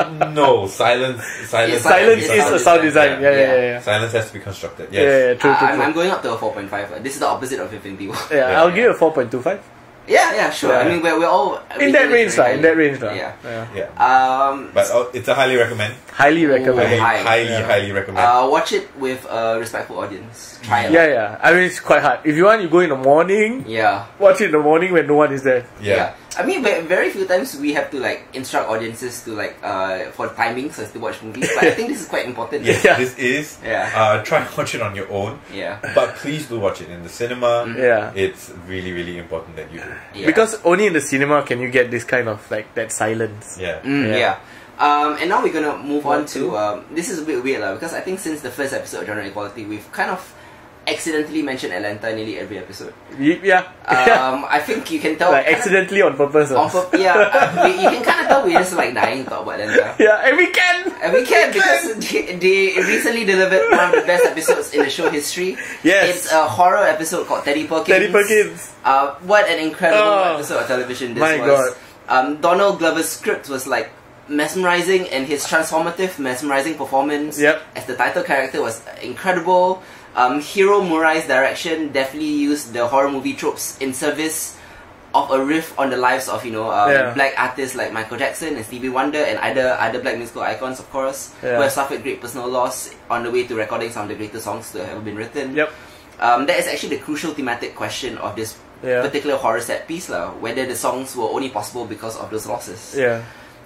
I, no, silence. Silence, yeah, silence is, is a sound design. design. Yeah. Yeah, yeah, yeah, yeah. Silence has to be constructed. Yes. Yeah, yeah, yeah. True, uh, true, I'm, true. I'm going up to a four point five. This is the opposite of Infinity War. Yeah, yeah, I'll yeah. give it a four point two five. Yeah, yeah, sure. Yeah. I mean, we're, we're all we in that range, like, in that range, like. Yeah, yeah. yeah. Um, but uh, it's a highly recommend. Highly recommend. Ooh, highly, highly, yeah. highly recommend. Uh, watch it with a respectful audience. Try it. Yeah, out. yeah. I mean, it's quite hard. If you want, you go in the morning. Yeah. Watch it in the morning when no one is there. Yeah. yeah. I mean, very few times we have to like instruct audiences to like uh, for timings as to watch movies. But I think this is quite important. yes, yeah. this is. Yeah. Uh, try and watch it on your own. Yeah. But please do watch it in the cinema. Mm. Yeah. It's really, really important that you do. Yeah. Because only in the cinema can you get this kind of like that silence. Yeah. Mm, yeah. yeah. Um, and now we're gonna move One, on to um, this is a bit weird, lah, because I think since the first episode of Gender Equality, we've kind of accidentally mentioned Atlanta nearly every episode. Yeah. Um, I think you can tell. Like accidentally of, on purpose. On pur yeah. uh, we, you can kind of tell we're just like dying to talk about Atlanta. Yeah, and we can. And we can we because can. They, they recently delivered one of the best episodes in the show history. Yes. It's a horror episode called Teddy Perkins. Teddy Perkins. Uh, what an incredible oh, episode of television this my was. God. Um, Donald Glover's script was like mesmerizing, and his transformative, mesmerizing performance yep. as the title character was incredible. Um, Hiro Murai's direction definitely used the horror movie tropes in service of a riff on the lives of, you know, um, yeah. black artists like Michael Jackson and Stevie Wonder and other, other black musical icons, of course, yeah. who have suffered great personal loss on the way to recording some of the greatest songs that have ever been written. Yep. Um, that is actually the crucial thematic question of this yeah. particular horror set piece, la, whether the songs were only possible because of those losses. Yeah.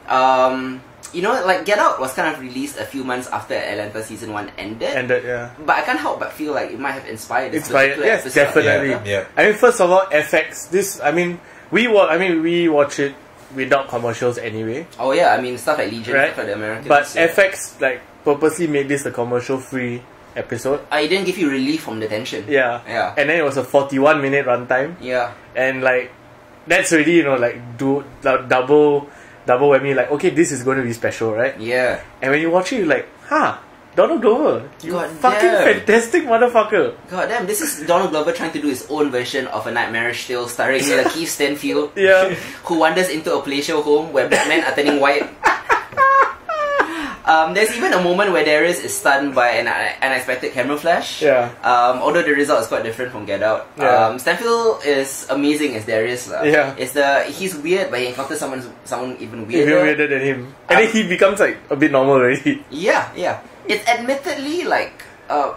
Um... You know, like, Get Out was kind of released a few months after Atlanta Season one ended. Ended, yeah. But I can't help but feel like it might have inspired this Inspired, yes, definitely. Yeah, yeah. I mean, first of all, F X, this, I mean, we wa I mean, we watch it without commercials anyway. Oh, yeah, I mean, stuff like Legion, right? Stuff like the Americans. But so. F X, like, purposely made this a commercial-free episode. Uh, it didn't give you relief from the tension. Yeah. Yeah. And then it was a forty-one minute runtime. Yeah. And, like, that's already, you know, like, do double... Double whammy, like, okay, this is going to be special, right? Yeah. And when you watch it, you're like, huh, Donald Glover, you God fucking damn. fantastic motherfucker. God damn, this is Donald Glover trying to do his own version of A Nightmarish Tale starring Lakeith Stanfield, yeah. who wanders into a palatial home where black men are turning white. Um, there's even a moment where Darius is stunned by an unexpected camera flash. Yeah. Um, although the result is quite different from Get Out. Yeah. Um, Stanfield is amazing as Darius. Uh. Yeah. It's the he's weird, but he encounters someone someone even weirder. Even weirder than him, um, and then he becomes like a bit normal already. Yeah, yeah. It's admittedly like uh,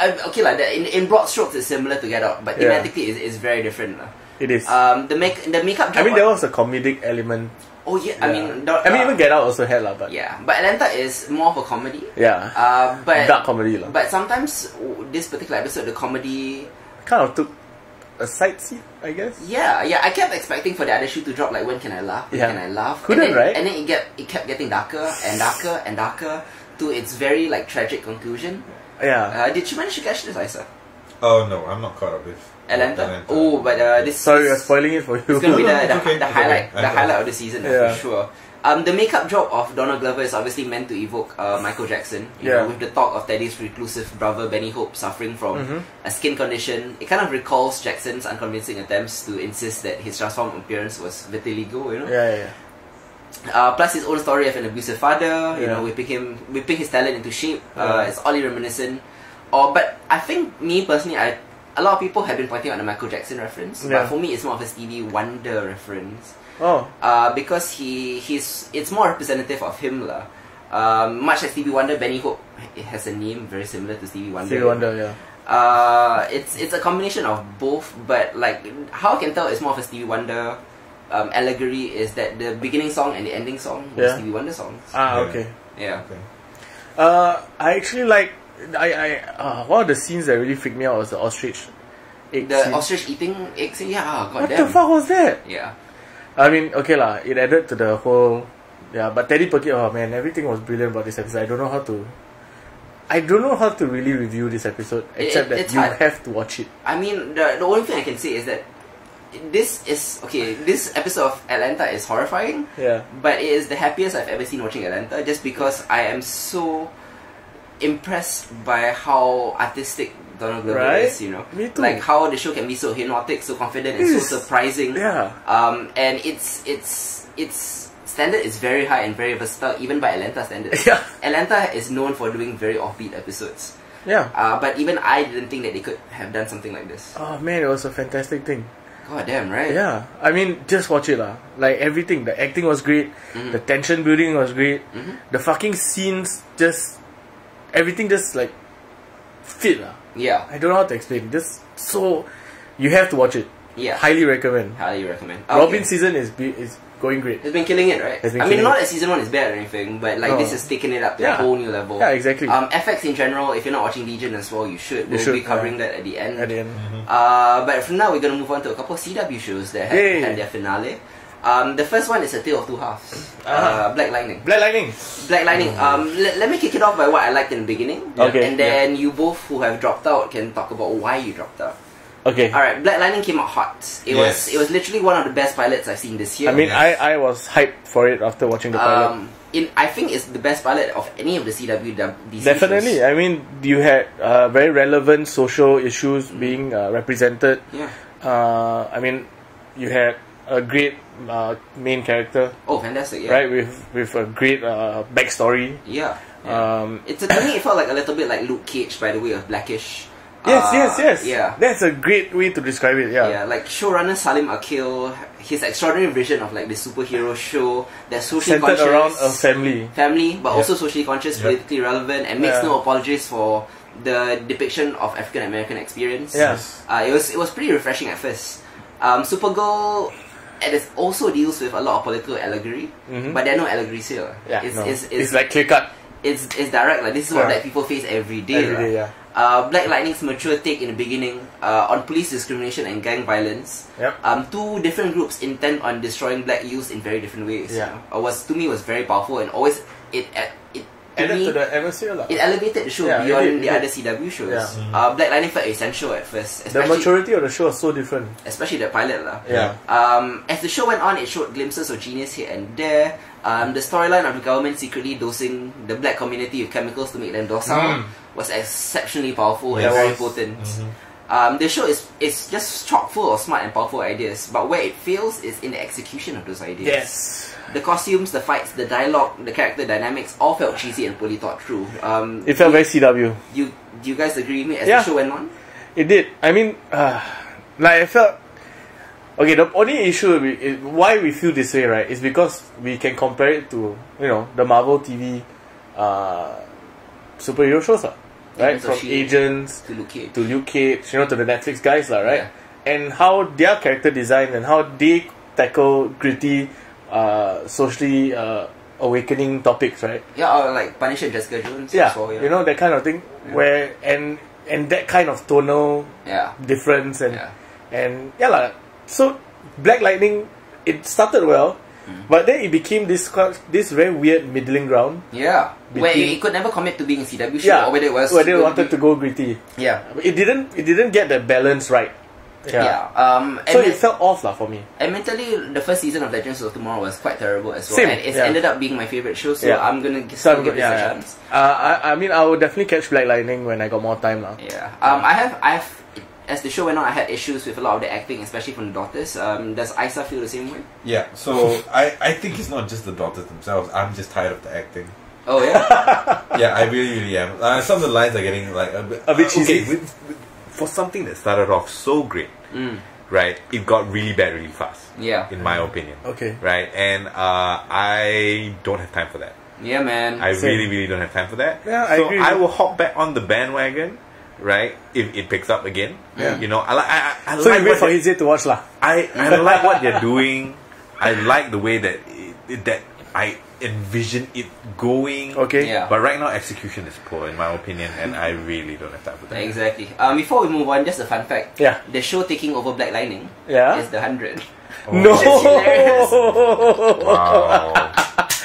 okay, like the, in in broad strokes, it's similar to Get Out, but yeah. thematically, it's, it's very different. Uh. It is. Um, the make the makeup job, I mean, there was a comedic element. Oh yeah, yeah, I mean... Uh, I mean, even Get Out also had lah, but... Yeah, but Atlanta is more of a comedy. Yeah. Uh, but... Dark comedy lah. But sometimes, this particular episode, the comedy... Kind of took a side seat, I guess. Yeah, yeah. I kept expecting for the other shoe to drop. Like, when can I laugh? When yeah. can I laugh? Couldn't, and then, right? And then it get it kept getting darker and darker and darker to its very like tragic conclusion. Yeah. Uh, did you manage to catch this, Isa? Oh no, I'm not caught up with Atlanta. Atlanta. Oh, but uh, this. Sorry, is, you're spoiling it for you. It's gonna be the, the, okay. the highlight, okay. the highlight of the season yeah. for sure. Um, the makeup job of Donald Glover is obviously meant to evoke uh, Michael Jackson, you yeah. know, with the talk of Teddy's reclusive brother Benny Hope suffering from mm-hmm. a skin condition. It kind of recalls Jackson's unconvincing attempts to insist that his transformed appearance was vitiligo, you know? Yeah, yeah, yeah. Uh, plus his own story of an abusive father, yeah. you know, whipping, him, whipping his talent into shape. Uh, yeah. It's oddly reminiscent. Or, but I think, me personally, I, a lot of people have been pointing out the Michael Jackson reference, yeah. but for me it's more of a Stevie Wonder reference. Oh, uh, because he he's it's more representative of him lah. Um, much like Stevie Wonder, Benny Hope it has a name very similar to Stevie Wonder. Stevie Wonder, yeah. Uh, it's it's a combination of both, but like how I can tell it's more of a Stevie Wonder um, allegory is that the beginning song and the ending song were yeah. Stevie Wonder songs. Ah, yeah. okay, yeah. Okay. Uh, I actually like I I uh, one of the scenes that really freaked me out was the ostrich. Egg the scene. Ostrich eating eggs. Yeah, oh, god what damn. What the fuck was that? Yeah. I mean, okay lah. It added to the whole, yeah. But Teddy Perkins, oh man, everything was brilliant about this episode. I don't know how to, I don't know how to really review this episode except it, it, that you hard. have to watch it. I mean, the the only thing I can say is that this is okay. This episode of Atlanta is horrifying. Yeah. But it is the happiest I've ever seen watching Atlanta, just because I am so impressed by how artistic Donald Glover right? is, you know. Me too. Like how the show can be so hypnotic, so confident, and so surprising. Yeah. Um, and it's it's it's standard is very high and very versatile, even by Atlanta standards. Yeah. Atlanta is known for doing very offbeat episodes. Yeah. Uh, but even I didn't think that they could have done something like this. Oh man, it was a fantastic thing. God damn, right? Yeah. I mean, just watch it lah. Like everything, the acting was great, mm-hmm. the tension building was great, mm-hmm. the fucking scenes just everything just like fit lah. Yeah, I don't know how to explain. Just so you have to watch it. Yeah, highly recommend. Highly recommend. Okay. Robin's season is be is going great. It's been killing it, right? Been I mean, not that season one is bad or anything, but like no. this is taking it up to yeah. a whole new level. Yeah, exactly. Um, F X in general. If you're not watching Legion as well, you should. We'll should, be covering yeah. that at the end. At the end. Mm-hmm. Uh, but from now we're gonna move on to a couple of C W shows that have Yay. had their finale. Um, the first one is A Tale of Two Halves. Uh, uh, Black Lightning. Black Lightning. Black Lightning. Mm. Um, let, let me kick it off by what I liked in the beginning. Yeah. Okay. And then yeah. you both who have dropped out can talk about why you dropped out. Okay. Alright, Black Lightning came out hot. It yes. was it was literally one of the best pilots I've seen this year. I mean, yes. I, I was hyped for it after watching the pilot. Um, in, I think it's the best pilot of any of the C W D C Definitely. Shows. I mean, you had uh, very relevant social issues mm. being uh, represented. Yeah. Uh, I mean, you had a great uh, main character. Oh, fantastic! Yeah. Right, with with a great uh, backstory. Yeah. yeah. Um, it's a, to me, it felt like a little bit like Luke Cage, by the way, of Blackish. Yes, uh, yes, yes. Yeah. That's a great way to describe it. Yeah. Yeah, like showrunner Salim Akil, his extraordinary vision of like the superhero show that's socially centered conscious, around a family, family, but yeah. also socially conscious, yeah. politically relevant, and makes yeah. no apologies for the depiction of African American experience. Yes. Uh, it was it was pretty refreshing at first. Um, Supergirl. And it also deals with a lot of political allegory, mm-hmm. but there are no allegories here. Yeah, it's, no. it's, it's, it's like clear cut. It's it's direct. Like this is what yeah. black people face every day. Every day, yeah. Uh, Black Lightning's mature take in the beginning uh, on police discrimination and gang violence. Yep. Um, two different groups intent on destroying black youth in very different ways. Yeah. You know? Was to me was very powerful and always it it. To me, to the atmosphere, like. It elevated the show yeah, beyond it, it, the it. other C W shows. Yeah. Mm-hmm. uh, Black Lightning felt essential at first. The maturity of the show was so different. Especially the pilot. La. Yeah. Um, as the show went on, it showed glimpses of genius here and there. Um, the storyline of the government secretly dosing the black community with chemicals to make them docile mm. was exceptionally powerful yeah, and very was, potent. Mm-hmm. Um, the show is, is just chock full of smart and powerful ideas, but where it fails is in the execution of those ideas. Yes. The costumes, the fights, the dialogue, the character dynamics all felt cheesy and poorly thought through. Um, it felt you, very C W. You, do you guys agree with me as yeah. the show went on? It did. I mean, uh, like I felt... Okay, the only issue we, is why we feel this way, right, is because we can compare it to, you know, the Marvel T V uh, superhero shows, uh, right? From Agents to Luke Cage, to Luke Cage, you know, to the Netflix guys, lah, right? Yeah. And how their character design and how they tackle gritty... Uh, socially uh, awakening topics, right? Yeah, or like Punisher Jessica Jones. Yeah, well, yeah, you know that kind of thing. Yeah. Where and and that kind of tonal yeah. difference and yeah. And yeah lah. So Black Lightning, it started well, mm. but then it became this this very weird middling ground. Yeah, where it could never commit to being a C W show, yeah, or whether it was whether it wanted to, be... to go gritty. Yeah, it didn't. It didn't get the balance right. Yeah. yeah. Um, so it felt off lah for me. Admittedly, the first season of Legends of Tomorrow was quite terrible as well. Same. And it's yeah. ended up being my favorite show, so yeah. I'm gonna so I'm give it yeah, a chance. Yeah. Uh, I I mean I will definitely catch Black Lightning when I got more time lah. Yeah. Um, yeah. I have I have. As the show went on, I had issues with a lot of the acting, especially from the daughters. Um, does Isa feel the same way? Yeah, so I, I think it's not just the daughters themselves. I'm just tired of the acting. Oh, yeah? Yeah, I really, really am. Uh, some of the lines are getting like a bit, a bit cheesy. Okay, with, with, for something that started off so great, mm. right, it got really bad really fast. Yeah. In my opinion. Okay. Right, and uh, I don't have time for that. Yeah, man. I same. really, really don't have time for that. Yeah, so I agree. I will hop back on the bandwagon. Right, if it picks up again, yeah. you know, I like. I, I so like you wait for Izzy to watch lah. I, I like what they're doing. I like the way that it, that I envision it going. Okay, yeah. But right now execution is poor in my opinion, and I really don't have time for that. Exactly. Um, before we move on, just a fun fact. Yeah. The show taking over Black Lightning. Yeah. Is the hundred. Oh. No. Wow.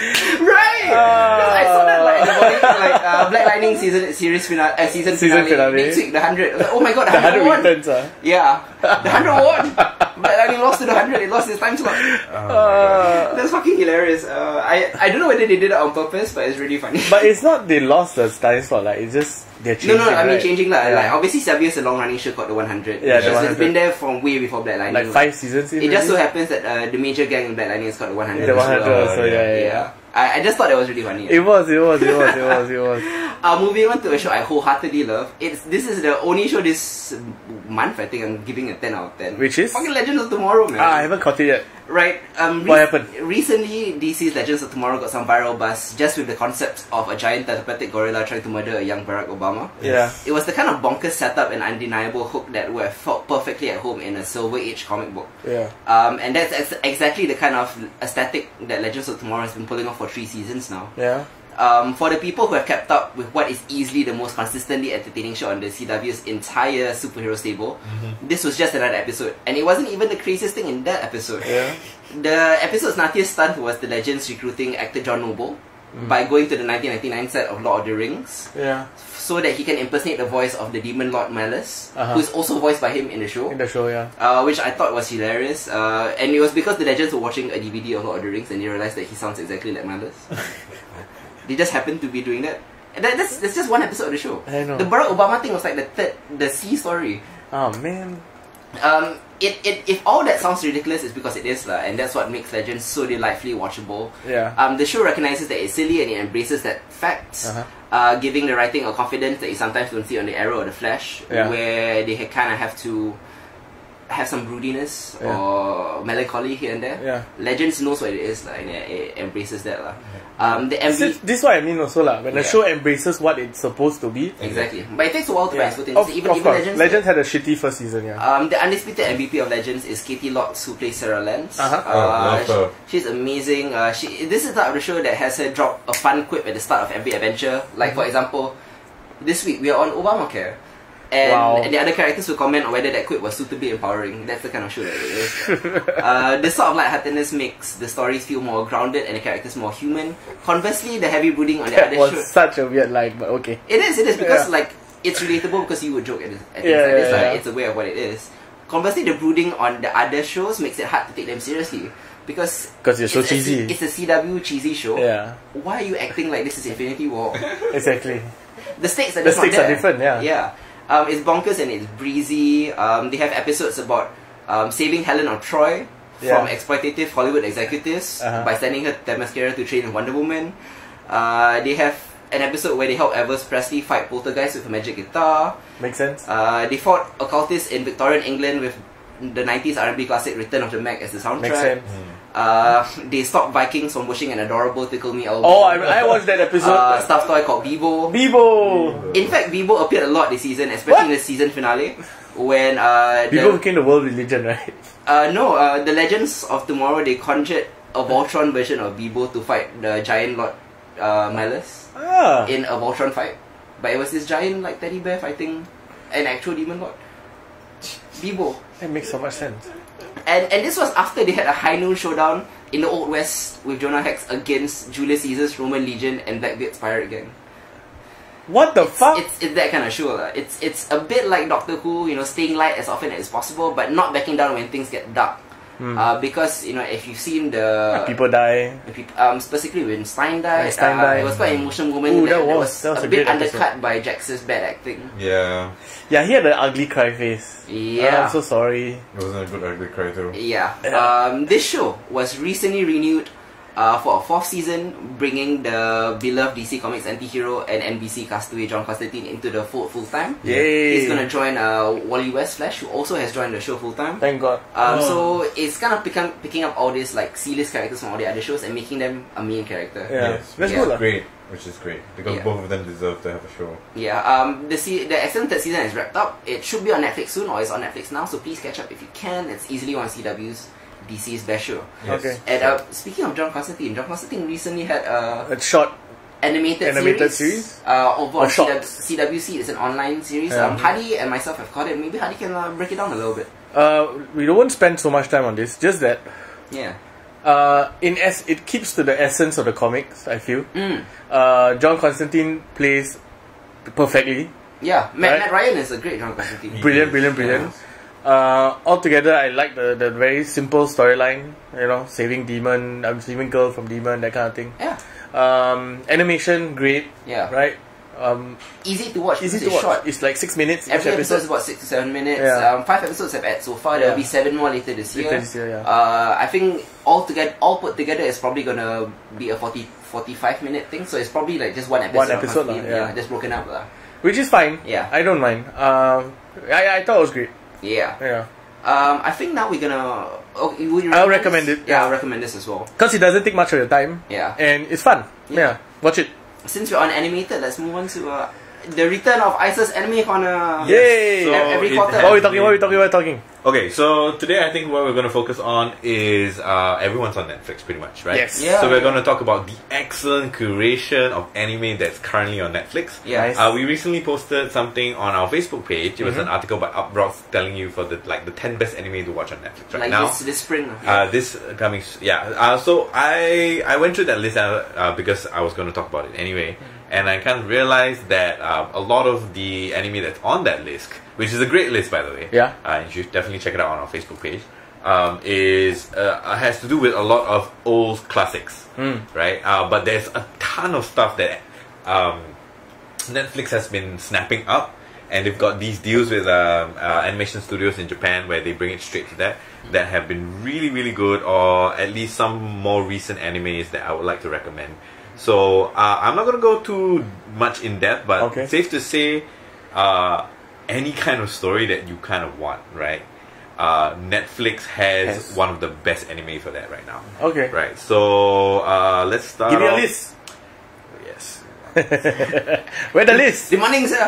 Right! Because uh, I saw that like in the morning, like uh, Black Lightning season series finale, uh, season, season finale, finale next week, the hundred. Like, oh my god, the, the hundred won! Returns, uh. Yeah, the hundred won. Black Lightning lost to the hundred. It lost its time slot. Oh uh, that's fucking hilarious. Uh, I I don't know whether they did it on purpose, but it's really funny. But it's not they lost the time slot. Like it's just they're changing. No, no, no I mean right? changing like, yeah. like obviously Xavier's a long running show called the one hundred. Yeah, the one hundred. So it's been there from way before Black Lightning. Like five seasons. It really? just so happens that uh, the major gang in Black Lightning is called the one hundred. The one hundred. So, so yeah, yeah. yeah. yeah. I, I just thought that was really funny. It was, it was, it was, it was, it was. Uh, moving on to a show I wholeheartedly love. It's This is the only show this month I think I'm giving a ten out of ten. Which is? Fucking Legends of Tomorrow, man. Ah, I haven't caught it yet. Right. Um, what happened? Recently, D C's Legends of Tomorrow got some viral buzz just with the concept of a giant telepathic gorilla trying to murder a young Barack Obama. Yeah. It was the kind of bonkers setup and undeniable hook that were felt perfectly at home in a Silver Age comic book. Yeah. Um, and that's ex exactly the kind of aesthetic that Legends of Tomorrow has been pulling off for three seasons now. Yeah. Um, for the people who have kept up with what is easily the most consistently entertaining show on the C W's entire superhero stable, mm-hmm. this was just another episode. And it wasn't even the craziest thing in that episode. Yeah. The episode's nuttiest stunt was the Legends recruiting actor John Noble mm. by going to the nineteen ninety-nine set of Lord of the Rings yeah. so that he can impersonate the voice of the demon Lord Malus, uh-huh. who's also voiced by him in the show. In the show, yeah. Uh, which I thought was hilarious. Uh, and it was because the Legends were watching a D V D of Lord of the Rings and they realised that he sounds exactly like Malus. They just happened to be doing that. that that's, that's just one episode of the show. I know. The Barack Obama thing was like the third, the C story. Oh man. Um, it, it if all that sounds ridiculous, it's because it is lah, and that's what makes Legends so delightfully watchable. Yeah. Um, the show recognizes that it's silly and it embraces that fact, uh-huh. uh, giving the writing a confidence that you sometimes don't see on the Arrow or the Flash, yeah. where they kind of have to have some broodiness yeah. or melancholy here and there. Yeah. Legends knows what it is lah, and it, it embraces that lah. Um, the this, this is what I mean also lah. When yeah. the show embraces what it's supposed to be. Exactly. But it takes a while to yeah. pass. Even, even Legends, Legends had a shitty first season. Yeah. Um, the undisputed M V P of Legends is Katie Lotz, who plays Sarah Lance. Uh-huh. uh, oh, love her. She, she's amazing. Uh, she this is the type of the show that has her drop a fun quip at the start of every adventure. Like for example, this week we are on Obamacare. And wow. the other characters will comment on whether that quip was suitably empowering. That's the kind of show that it is. uh, this sort of lightheartedness makes the stories feel more grounded and the characters more human. Conversely, the heavy brooding on the that other show... That was such a weird line, but okay. It is, it is, because yeah. like it's relatable because you would joke at, at yeah, things like yeah, this. Like, yeah. It's aware of what it is. Conversely, the brooding on the other shows makes it hard to take them seriously. Because you're so cheesy. It's a C W cheesy show. Yeah. Why are you acting like this is Infinity War? Exactly. The stakes are different. The stakes are different, yeah. Yeah. Um, it's bonkers and it's breezy. Um, they have episodes about um, saving Helen of Troy yeah. from exploitative Hollywood executives uh-huh. by sending her to Themyscira to train Wonder Woman. Uh, they have an episode where they help Elvis Presley fight poltergeists with a magic guitar. Makes sense. Uh, they fought occultists in Victorian England with the nineties R and B classic Return of the Mac as the soundtrack. Makes sense. Mm. Uh, they stopped Vikings from wishing an adorable Tickle Me Elmo. Oh, I, I watched that episode. Uh, stuffed toy called Bebo. Bebo! In fact, Bebo appeared a lot this season, especially what? in the season finale. When, uh... Bebo became the world religion, right? Uh, no, uh, the Legends of Tomorrow, they conjured a Voltron version of Bebo to fight the giant Lord uh, Malus ah. in a Voltron fight. But it was this giant, like, teddy bear fighting an actual demon lord. Bebo. That makes so much sense. And and this was after they had a High Noon showdown in the Old West with Jonah Hex against Julius Caesar's Roman Legion and Blackbeard's pirate gang. What the it's, fuck? It's it's that kind of show. Uh. It's it's a bit like Doctor Who, you know, staying light as often as possible, but not backing down when things get dark. Mm. Uh, because you know, if you've seen the yeah, people die, the pe um, specifically when Stein died, when Stein uh, died. It was quite an emotional moment. Ooh, that, that, was, that was a, a bit undercut episode. By Jax's bad acting. Yeah, yeah, he had an ugly cry face. Yeah, oh, I'm so sorry. It wasn't a good ugly cry though. Yeah, um, this show was recently renewed. Uh, for a fourth season, bringing the beloved D C Comics anti-hero and N B C castaway John Constantine into the fold full-time. Yay! He's gonna join uh, Wally West Flash, who also has joined the show full-time. Thank God. Um, oh. So it's kind of pick up, picking up all these like C-list characters from all the other shows and making them a main character. Yeah, yes. That's yeah. Cool, great. Which is great, because yeah. both of them deserve to have a show. Yeah, um, the se the extended season is wrapped up. It should be on Netflix soon, or it's on Netflix now, so please catch up if you can. It's easily on C W's D C's best show. Yes. Okay. And uh, speaking of John Constantine, John Constantine recently had uh, a short animated, animated series. series? Uh, over on C W C. It's an online series. Um, um, Hadi and myself have caught it. Maybe Hadi can uh, break it down a little bit. Uh, we don't spend so much time on this. Just that. Yeah. Uh, in es it keeps to the essence of the comics. I feel. Mm. Uh, John Constantine plays perfectly. Yeah, Matt, right? Matt Ryan is a great John Constantine. Brilliant, brilliant, brilliant. Yeah. Uh, altogether, I like the, the very simple storyline, you know, saving demon, um, saving girl from demon, that kind of thing. Yeah. Um, animation, great. Yeah. Right? Um, easy to watch. Easy to watch. Short. It's like six minutes. Every episode is about six to seven minutes. Yeah. Um, five episodes have aired so far. There will yeah. be seven more later this year. Later this year, yeah. Uh, I think all together, all put together is probably gonna be a forty, forty-five minute thing. So it's probably like just one episode. One episode, la, yeah. yeah. Just broken up, la. Which is fine. Yeah. I don't mind. Um, I I thought it was great. Yeah. Yeah. Um, I think now we're gonna. Oh, you I'll recommend this? it. Yeah, I'll recommend this as well. Because it doesn't take much of your time. Yeah. And it's fun. Yeah. yeah. Watch it. Since we're on animated, let's move on to uh, the return of I S A's Anime Corner. Yay! So every quarter. What are we talking? What are we talking? What are we talking? Okay, so today I think what we're gonna focus on is uh, everyone's on Netflix, pretty much, right? Yes. Yeah. So we're gonna talk about the excellent curation of anime that's currently on Netflix. Yeah. Nice. Uh, we recently posted something on our Facebook page. It mm-hmm. was an article by Uproxx telling you for the like the ten best anime to watch on Netflix right like now. This, this spring. Uh, this coming yeah. Uh, so I I went through that list uh, because I was gonna talk about it anyway. Mm-hmm. And I kind of realized that um, a lot of the anime that's on that list, which is a great list by the way, yeah, uh, you should definitely check it out on our Facebook page, um, is uh, has to do with a lot of old classics, mm. right? Uh, but there's a ton of stuff that um, Netflix has been snapping up, and they've got these deals with um, uh, animation studios in Japan where they bring it straight to that, that have been really, really good, or at least some more recent animes that I would like to recommend. So, uh, I'm not going to go too much in depth, but okay. safe to say, uh, any kind of story that you kind of want, right? Uh, Netflix has yes. one of the best anime for that right now. Okay. Right, so uh, let's start. Give me off. a list. Yes. Where the list? The morning, sir.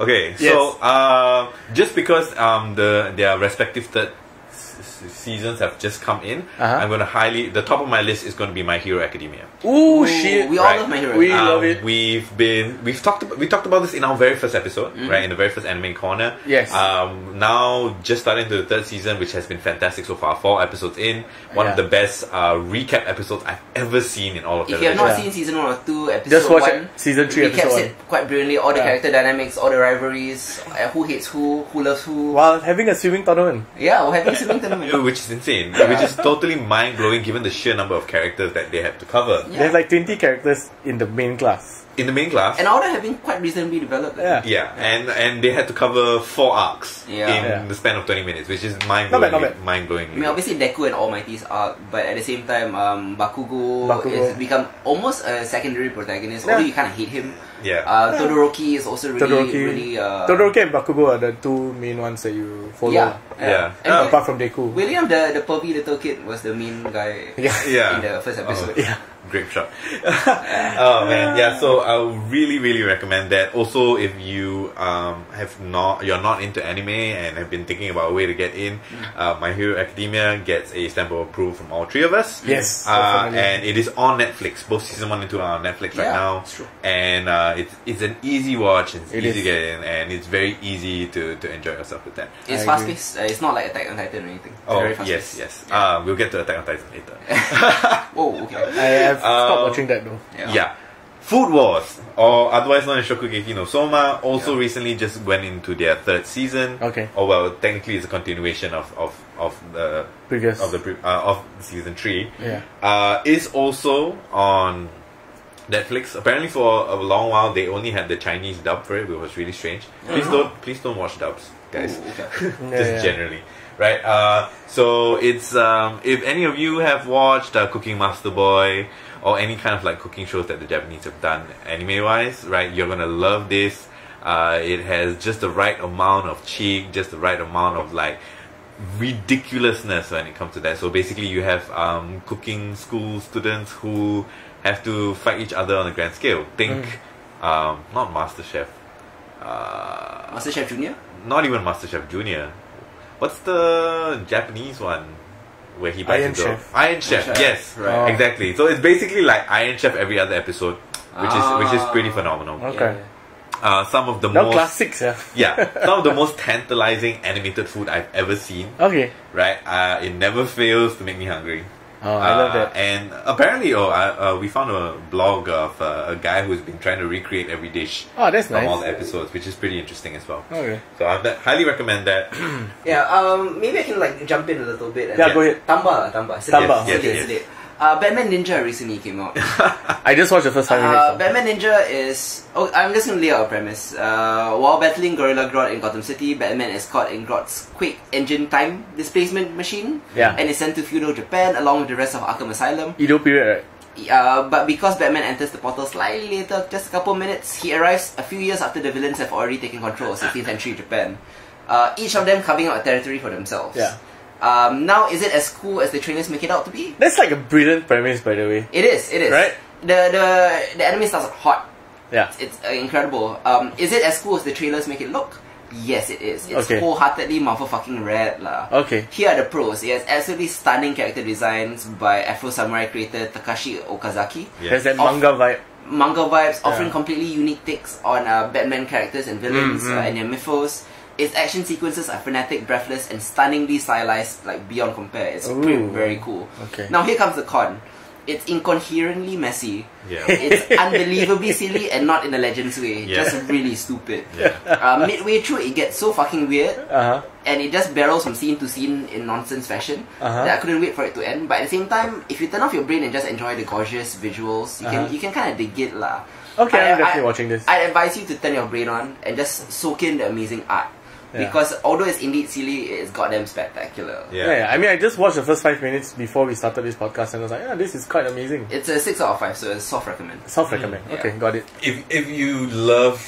Okay, yes. so uh, just because um, the their respective third seasons have just come in. Uh-huh. I'm going to highly... The top of my list is going to be My Hero Academia. Ooh, Ooh shit! We all right? love My Hero. We um, love it. We've been... We've talked about, we talked about this in our very first episode, mm-hmm. right? In the very first Anime Corner. Yes. Um, now, just starting to the third season, which has been fantastic so far. Four episodes in. One yeah. of the best uh, recap episodes I've ever seen in all of television. If you have not yeah. seen season one or two, episode just watch one, season three, recaps episode it quite brilliantly. All the yeah. character dynamics, all the rivalries, who hates who, who loves who. While having a swimming tournament. Yeah, while having a swimming tournament. Which is insane, yeah. which is totally mind-blowing given the sheer number of characters that they have to cover. Yeah. There's like twenty characters in the main class. In the main class. And all that have been quite reasonably developed. Yeah. yeah, and and they had to cover four arcs yeah. in yeah. the span of twenty minutes, which is mind-blowing. Not bad, not bad. mind-blowing. I mean, obviously Deku and Almighty's arc, but at the same time, um, Bakugo, Bakugo has become almost a secondary protagonist, yeah. although you kind of hate him. Yeah. Uh, Todoroki is also really... Todoroki, really, uh, Todoroki and Bakugo are the two main ones that you follow. Yeah. yeah. yeah. And uh, apart from Deku. William, the, the pervy little kid, was the main guy yeah. in the first episode. Oh. Yeah. grape shot. Oh man, yeah. So I really, really recommend that. Also, if you um have not, you're not into anime and have been thinking about a way to get in, uh, My Hero Academia gets a stamp of approval from all three of us. Yes, uh, and it is on Netflix. Both season one and two are on Netflix right yeah, now. True. And uh, it's it's an easy watch. It's it easy is. to get in, and it's very easy to to enjoy yourself with that. It's fast paced. Uh, it's not like Attack on Titan or anything. It's oh very fast yes, yes. Yeah. Uh, we'll get to Attack on Titan later. Whoa, okay. I have stopped uh, watching that though. Yeah. yeah. Food Wars, or otherwise known as Shokugeki no Soma, also yeah. recently just went into their third season. Okay. Or well, technically it's a continuation of of of the previous of the pre uh, of season three. Yeah. Uh, is also on Netflix. Apparently, for a long while they only had the Chinese dub for it, which was really strange. Please don't please don't watch dubs, guys. Ooh, okay. Just yeah, yeah. generally. Right, uh, so it's um, if any of you have watched uh, Cooking Master Boy or any kind of like cooking shows that the Japanese have done anime-wise, right, you're gonna love this. Uh, it has just the right amount of cheek, just the right amount of like ridiculousness when it comes to that. So basically, you have um, cooking school students who have to fight each other on a grand scale. Think, mm. um, not MasterChef, uh, MasterChef Junior, not even MasterChef Junior. What's the Japanese one where he bites his girl? Iron Chef. Iron Chef. Yes, right. Oh. Exactly. So it's basically like Iron Chef every other episode, which ah. is which is pretty phenomenal. Okay. Uh, some of the Not most classics, yeah. yeah. Some of the most tantalizing animated food I've ever seen. Okay. Right. Uh, it never fails to make me hungry. Oh, I uh, love that. And apparently, oh, uh, uh, we found a blog of uh, a guy who's been trying to recreate every dish oh, that's from nice. all the episodes, which is pretty interesting as well. Okay. So I highly recommend that. yeah, um, maybe I can like jump in a little bit. And yeah, go ahead. Tamba, Tamba. Tamba. Yes, yes, yes, yes. Uh, Batman Ninja recently came out. I just watched the first five minutes. Uh, Batman Ninja is... Oh, I'm just going to lay out a premise. Uh, while battling Gorilla Grodd in Gotham City, Batman is caught in Grodd's quick engine time displacement machine yeah. and is sent to feudal Japan along with the rest of Arkham Asylum. Edo period, right? Uh, but because Batman enters the portal slightly later, just a couple minutes, he arrives a few years after the villains have already taken control of sixteenth century Japan. Uh, each of them carving out a territory for themselves. Yeah. Um, now, is it as cool as the trailers make it out to be? That's like a brilliant premise, by the way. It is, it is. Right? The the the anime starts hot. Yeah. It's, it's uh, incredible. Um, is it as cool as the trailers make it look? Yes, it is. It's okay. Wholeheartedly Marvel fucking rad lah. Okay. Here are the pros. It has absolutely stunning character designs by Afro Samurai creator Takashi Okazaki. Yeah. There's that manga vibe. Manga vibes, offering yeah. completely unique takes on uh, Batman characters and villains mm-hmm. uh, and their mythos. Its action sequences are frenetic, breathless, and stunningly stylized, like beyond compare. It's pretty, very cool. Okay. Now here comes the con. It's incoherently messy. Yeah. It's unbelievably silly and not in a Legends way. Yeah. Just really stupid. Yeah. Uh, midway through, it gets so fucking weird, uh-huh. and it just barrels from scene to scene in nonsense fashion uh-huh. that I couldn't wait for it to end. But at the same time, if you turn off your brain and just enjoy the gorgeous visuals, you uh-huh. can you can kind of dig it lah. Okay, I, I'm definitely I, watching this. I advise you to turn your brain on and just soak in the amazing art. Yeah. Because although it's indeed silly, it's goddamn spectacular. Yeah. Yeah, yeah, I mean, I just watched the first five minutes before we started this podcast, and I was like, "Yeah, this is quite amazing." It's a six out of five, so it's soft recommend. Soft recommend. Mm, okay, yeah. Got it. If if you love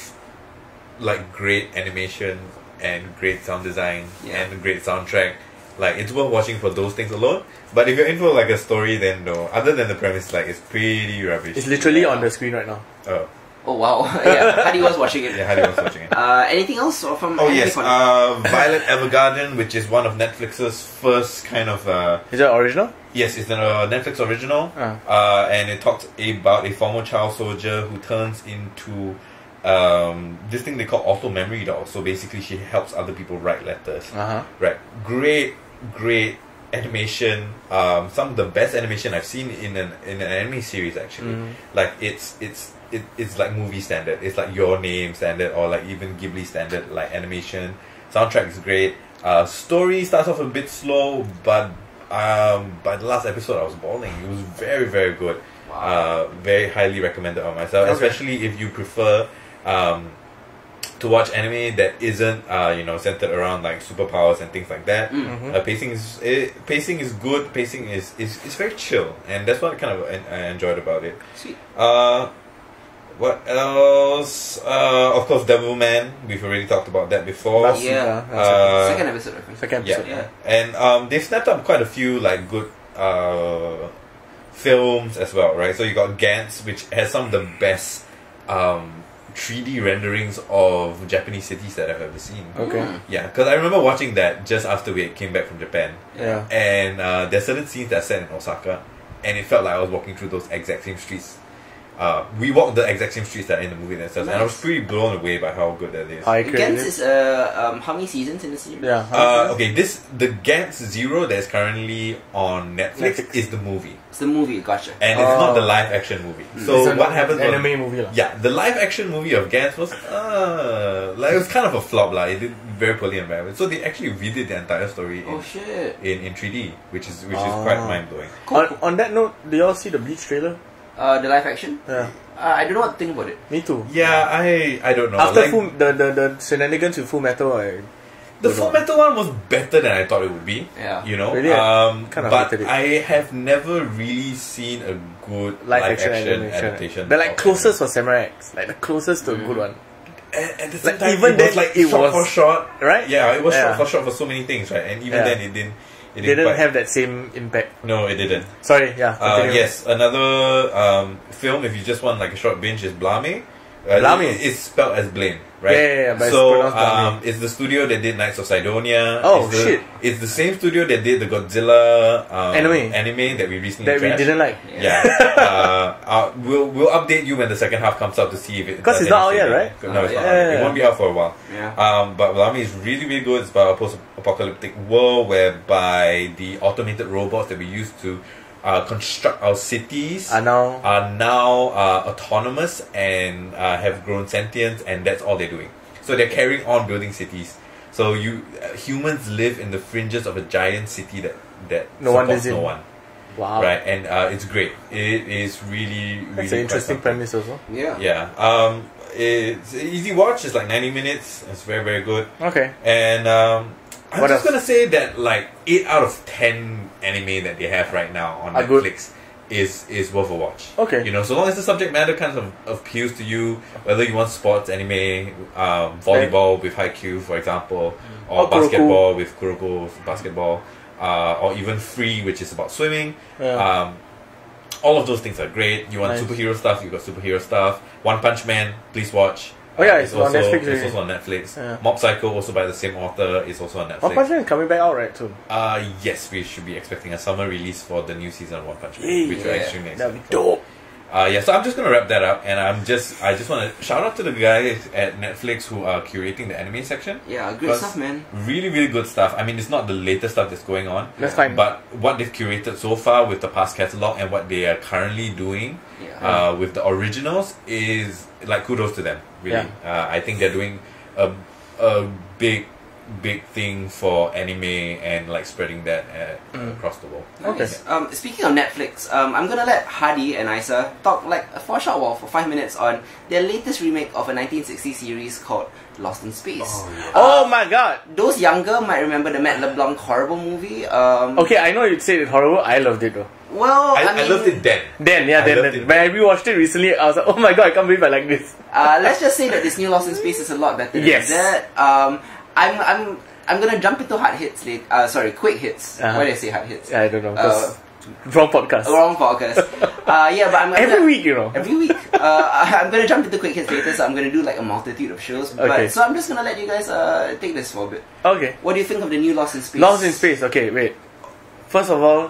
like great animation and great sound design yeah. and great soundtrack, like it's worth watching for those things alone. But if you're into like a story, then no. Other than the premise, like it's pretty rubbish. It's literally yeah. on the screen right now. Oh. Oh wow! Yeah, Hadi was watching it. Yeah, Hadi was watching it. Uh, anything else from? Oh yes, uh, Violet Evergarden, which is one of Netflix's first kind of. Uh, is that original? Yes, it's a uh, Netflix original, uh. Uh, and it talks about a former child soldier who turns into um, this thing they call auto memory doll. So basically, she helps other people write letters. Uh huh. Right. Great, great animation. Um, some of the best animation I've seen in an in an anime series actually. Mm. Like it's it's. It, it's like movie standard. It's like Your Name standard, or like even Ghibli standard. Like animation, soundtrack is great. Uh, story starts off a bit slow, but um, by the last episode, I was bawling. It was very, very good. Wow. Uh, very highly recommended on myself, okay. especially if you prefer um, to watch anime that isn't uh, you know centered around like superpowers and things like that. Mm-hmm. uh, pacing is it, pacing is good. Pacing is is is very chill, and that's what I kind of en I enjoyed about it. Sweet. Uh, What else? Uh, of course, Devilman. We've already talked about that before. Last yeah. Uh, second episode, I think. Second episode. Yeah. yeah. And um, they've snapped up quite a few like good uh, films as well, right? So you got Gantz, which has some of the best um, three D renderings of Japanese cities that I've ever seen. Okay. Yeah, because I remember watching that just after we came back from Japan. Yeah. And uh, there's certain scenes that are set in Osaka, and it felt like I was walking through those exact same streets. Uh, we walked the exact same streets that are in the movie themselves, nice. And I was pretty blown away by how good that is. I Gantz is uh, um, how many seasons in the series? Yeah. Uh, okay, this the Gantz Zero that's currently on Netflix, Netflix is the movie. It's the movie, gotcha. And oh. it's not the live action movie. Mm. So it's what an, happens? An anime movie, la. Yeah. The live action movie of Gantz was uh like it was kind of a flop, la. It did very poorly in environment. So they actually redid the entire story. In, oh shit! In in three D, which is which oh. is quite mind blowing. Cool. On, on that note, do y'all see the Bleach trailer? Uh, the live action? Yeah. Uh, I don't know what to think about it. Me too. Yeah, I I don't know. After like, full, the, the, the shenanigans with Full Metal, I... The Full on. Metal one was better than I thought it would be. Yeah. You know? Really? Um, kind of but it. I have never really seen a good live, live action, action adaptation. But like closest anime. was Samurai X. Like the closest to mm. a good one. And, and the like, time, even it then, was like it shot was, for shot. Right? Yeah, it was yeah. shot for shot for so many things, right? And even yeah. then it didn't... It didn't, didn't have that same impact. No, it didn't. Sorry, yeah. Uh, yes, another um, film, if you just want like a short binge, is Blame. Uh, Blame? It's spelled as Blame, right? Yeah, yeah, yeah but so, it's um, it's the studio that did Knights of Sidonia. Oh, it's the, shit. It's the same studio that did the Godzilla um, anime. anime that we recently That trashed. we didn't like. Yeah. yeah. uh, uh, we'll, we'll update you when the second half comes out to see if it... Because it's not out yet, right? No, oh, it's yeah, not yeah, yeah. It won't be out for a while. Yeah. Um, but Blame is really, really good. It's about a post-apocalyptic world whereby the automated robots that we used to Uh, construct our cities are now are now uh, autonomous and uh, have grown sentience, and that's all they're doing. So they're carrying on building cities. So you uh, humans live in the fringes of a giant city that that no one supports no one. Wow! Right, and uh, it's great. It is really really. That's an interesting premise also. Yeah. Yeah. Um, it's an easy watch. It's like ninety minutes. It's very very good. Okay. And um, I'm what just else? gonna say that like eight out of ten. Anime that they have right now on Are Netflix good. is is worth a watch. Okay, you know, so long as the subject matter kind of appeals to you, whether you want sports, anime, um, volleyball with Haikyuu, for example, or, or basketball Kuroko. with Kuroko basketball, uh, or even Free, which is about swimming. Yeah. Um, all of those things are great. You want nice. superhero stuff? You got superhero stuff. One Punch Man, please watch. Oh yeah, it's, it's, on also, Netflix, it's also on Netflix. Yeah. Mob Psycho, also by the same author, is also on Netflix. One Punch Man is coming back out, right, too? Uh, yes, we should be expecting a summer release for the new season of One Punch Man, yeah, which we're extremely excited for. Dope. Uh, yeah, so I'm just going to wrap that up, and I'm just, I just want to shout out to the guys at Netflix who are curating the anime section. Yeah, good stuff, man. Really, really good stuff. I mean, it's not the latest stuff that's going on. That's fine. But what they've curated so far with the past catalogue and what they are currently doing yeah. uh, with the originals is, like, kudos to them, really. Yeah. Uh, I think they're doing a, a big, big thing for anime and, like, spreading that at, mm. across the world. Okay. Um, speaking of Netflix, um, I'm gonna let Hadi and Isa talk like for a short while for five minutes on their latest remake of a nineteen sixties series called Lost in Space. Oh, yeah. uh, oh my god! Those younger might remember the Matt LeBlanc horrible movie. Um, okay, I know you'd say it's horrible. I loved it though. Well, I, I, mean, I loved it then. Then, yeah, I then. then. It when I rewatched it recently, I was like, oh my god, I can't believe I like this. Uh, let's just say that this new Lost in Space is a lot better yes. than that. Um, I'm I'm I'm gonna jump into hard hits later. Uh, sorry, quick hits. Uh-huh. Why do I say hard hits? Yeah, I don't know. Uh, wrong podcast. Wrong podcast. uh, yeah, but I'm gonna, every week, you know. Every week. Uh, I'm gonna jump into quick hits later, so I'm gonna do like a multitude of shows. But, okay. So I'm just gonna let you guys uh take this for a bit. Okay. What do you think of the new Lost in Space? Lost in Space. Okay, wait. First of all,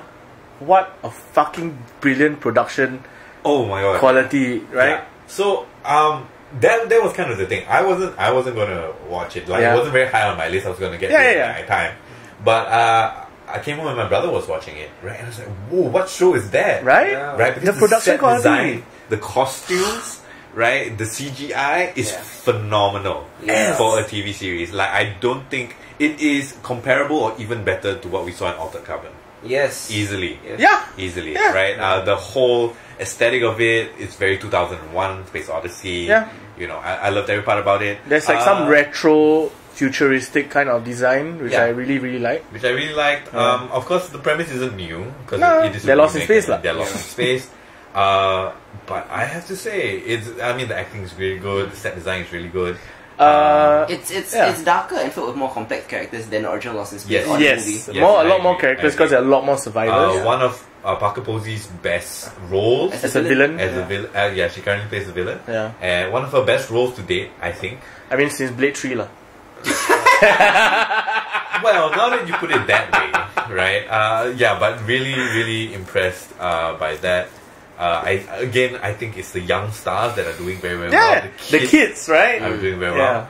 what a fucking brilliant production. Oh my god. Quality, right? Yeah. So um. That that was kind of the thing. I wasn't I wasn't gonna watch it. Like yeah. it wasn't very high on my list. I was gonna get yeah, it yeah. at my time. But uh, I came home and my brother was watching it. Right, and I was like, whoa, what show is that? Right, yeah. right. Because the production the set quality, design, the costumes, right, the C G I is yeah. phenomenal yes. for a T V series. Like I don't think it is comparable or even better to what we saw in Altered Carbon. Yes, easily. Yes. Yeah, easily. Yeah. Right. Yeah. Uh, the whole aesthetic of it is very two thousand one Space Odyssey. Yeah. You know, I, I loved every part about it. There's like uh, some retro, futuristic kind of design, which yeah. I really, really like. Which I really liked. Mm. Um, of course, the premise isn't new. Because no, it, it is they're lost in space. Like. They're lost in space. Uh, but I have to say, it's. I mean, the acting is really good. The set design is really good. Uh, it's it's yeah. it's darker and filled with more complex characters than the original Lost in Space yes. Yes. movie. Yes, more, a lot more characters because there are a lot more survivors. Uh, yeah. One of uh, Parker Posey's best roles as, as a villain. As yeah. a villain, uh, yeah, she currently plays a villain. Yeah, and one of her best roles to date, I think. I mean, since Blade Three, lah. Well, now that you put it that way, right? Uh, yeah, but really, really impressed uh, by that. Uh, I again, I think it's the young stars that are doing very, very yeah, well. The kids, the kids, right? Are doing very yeah. well.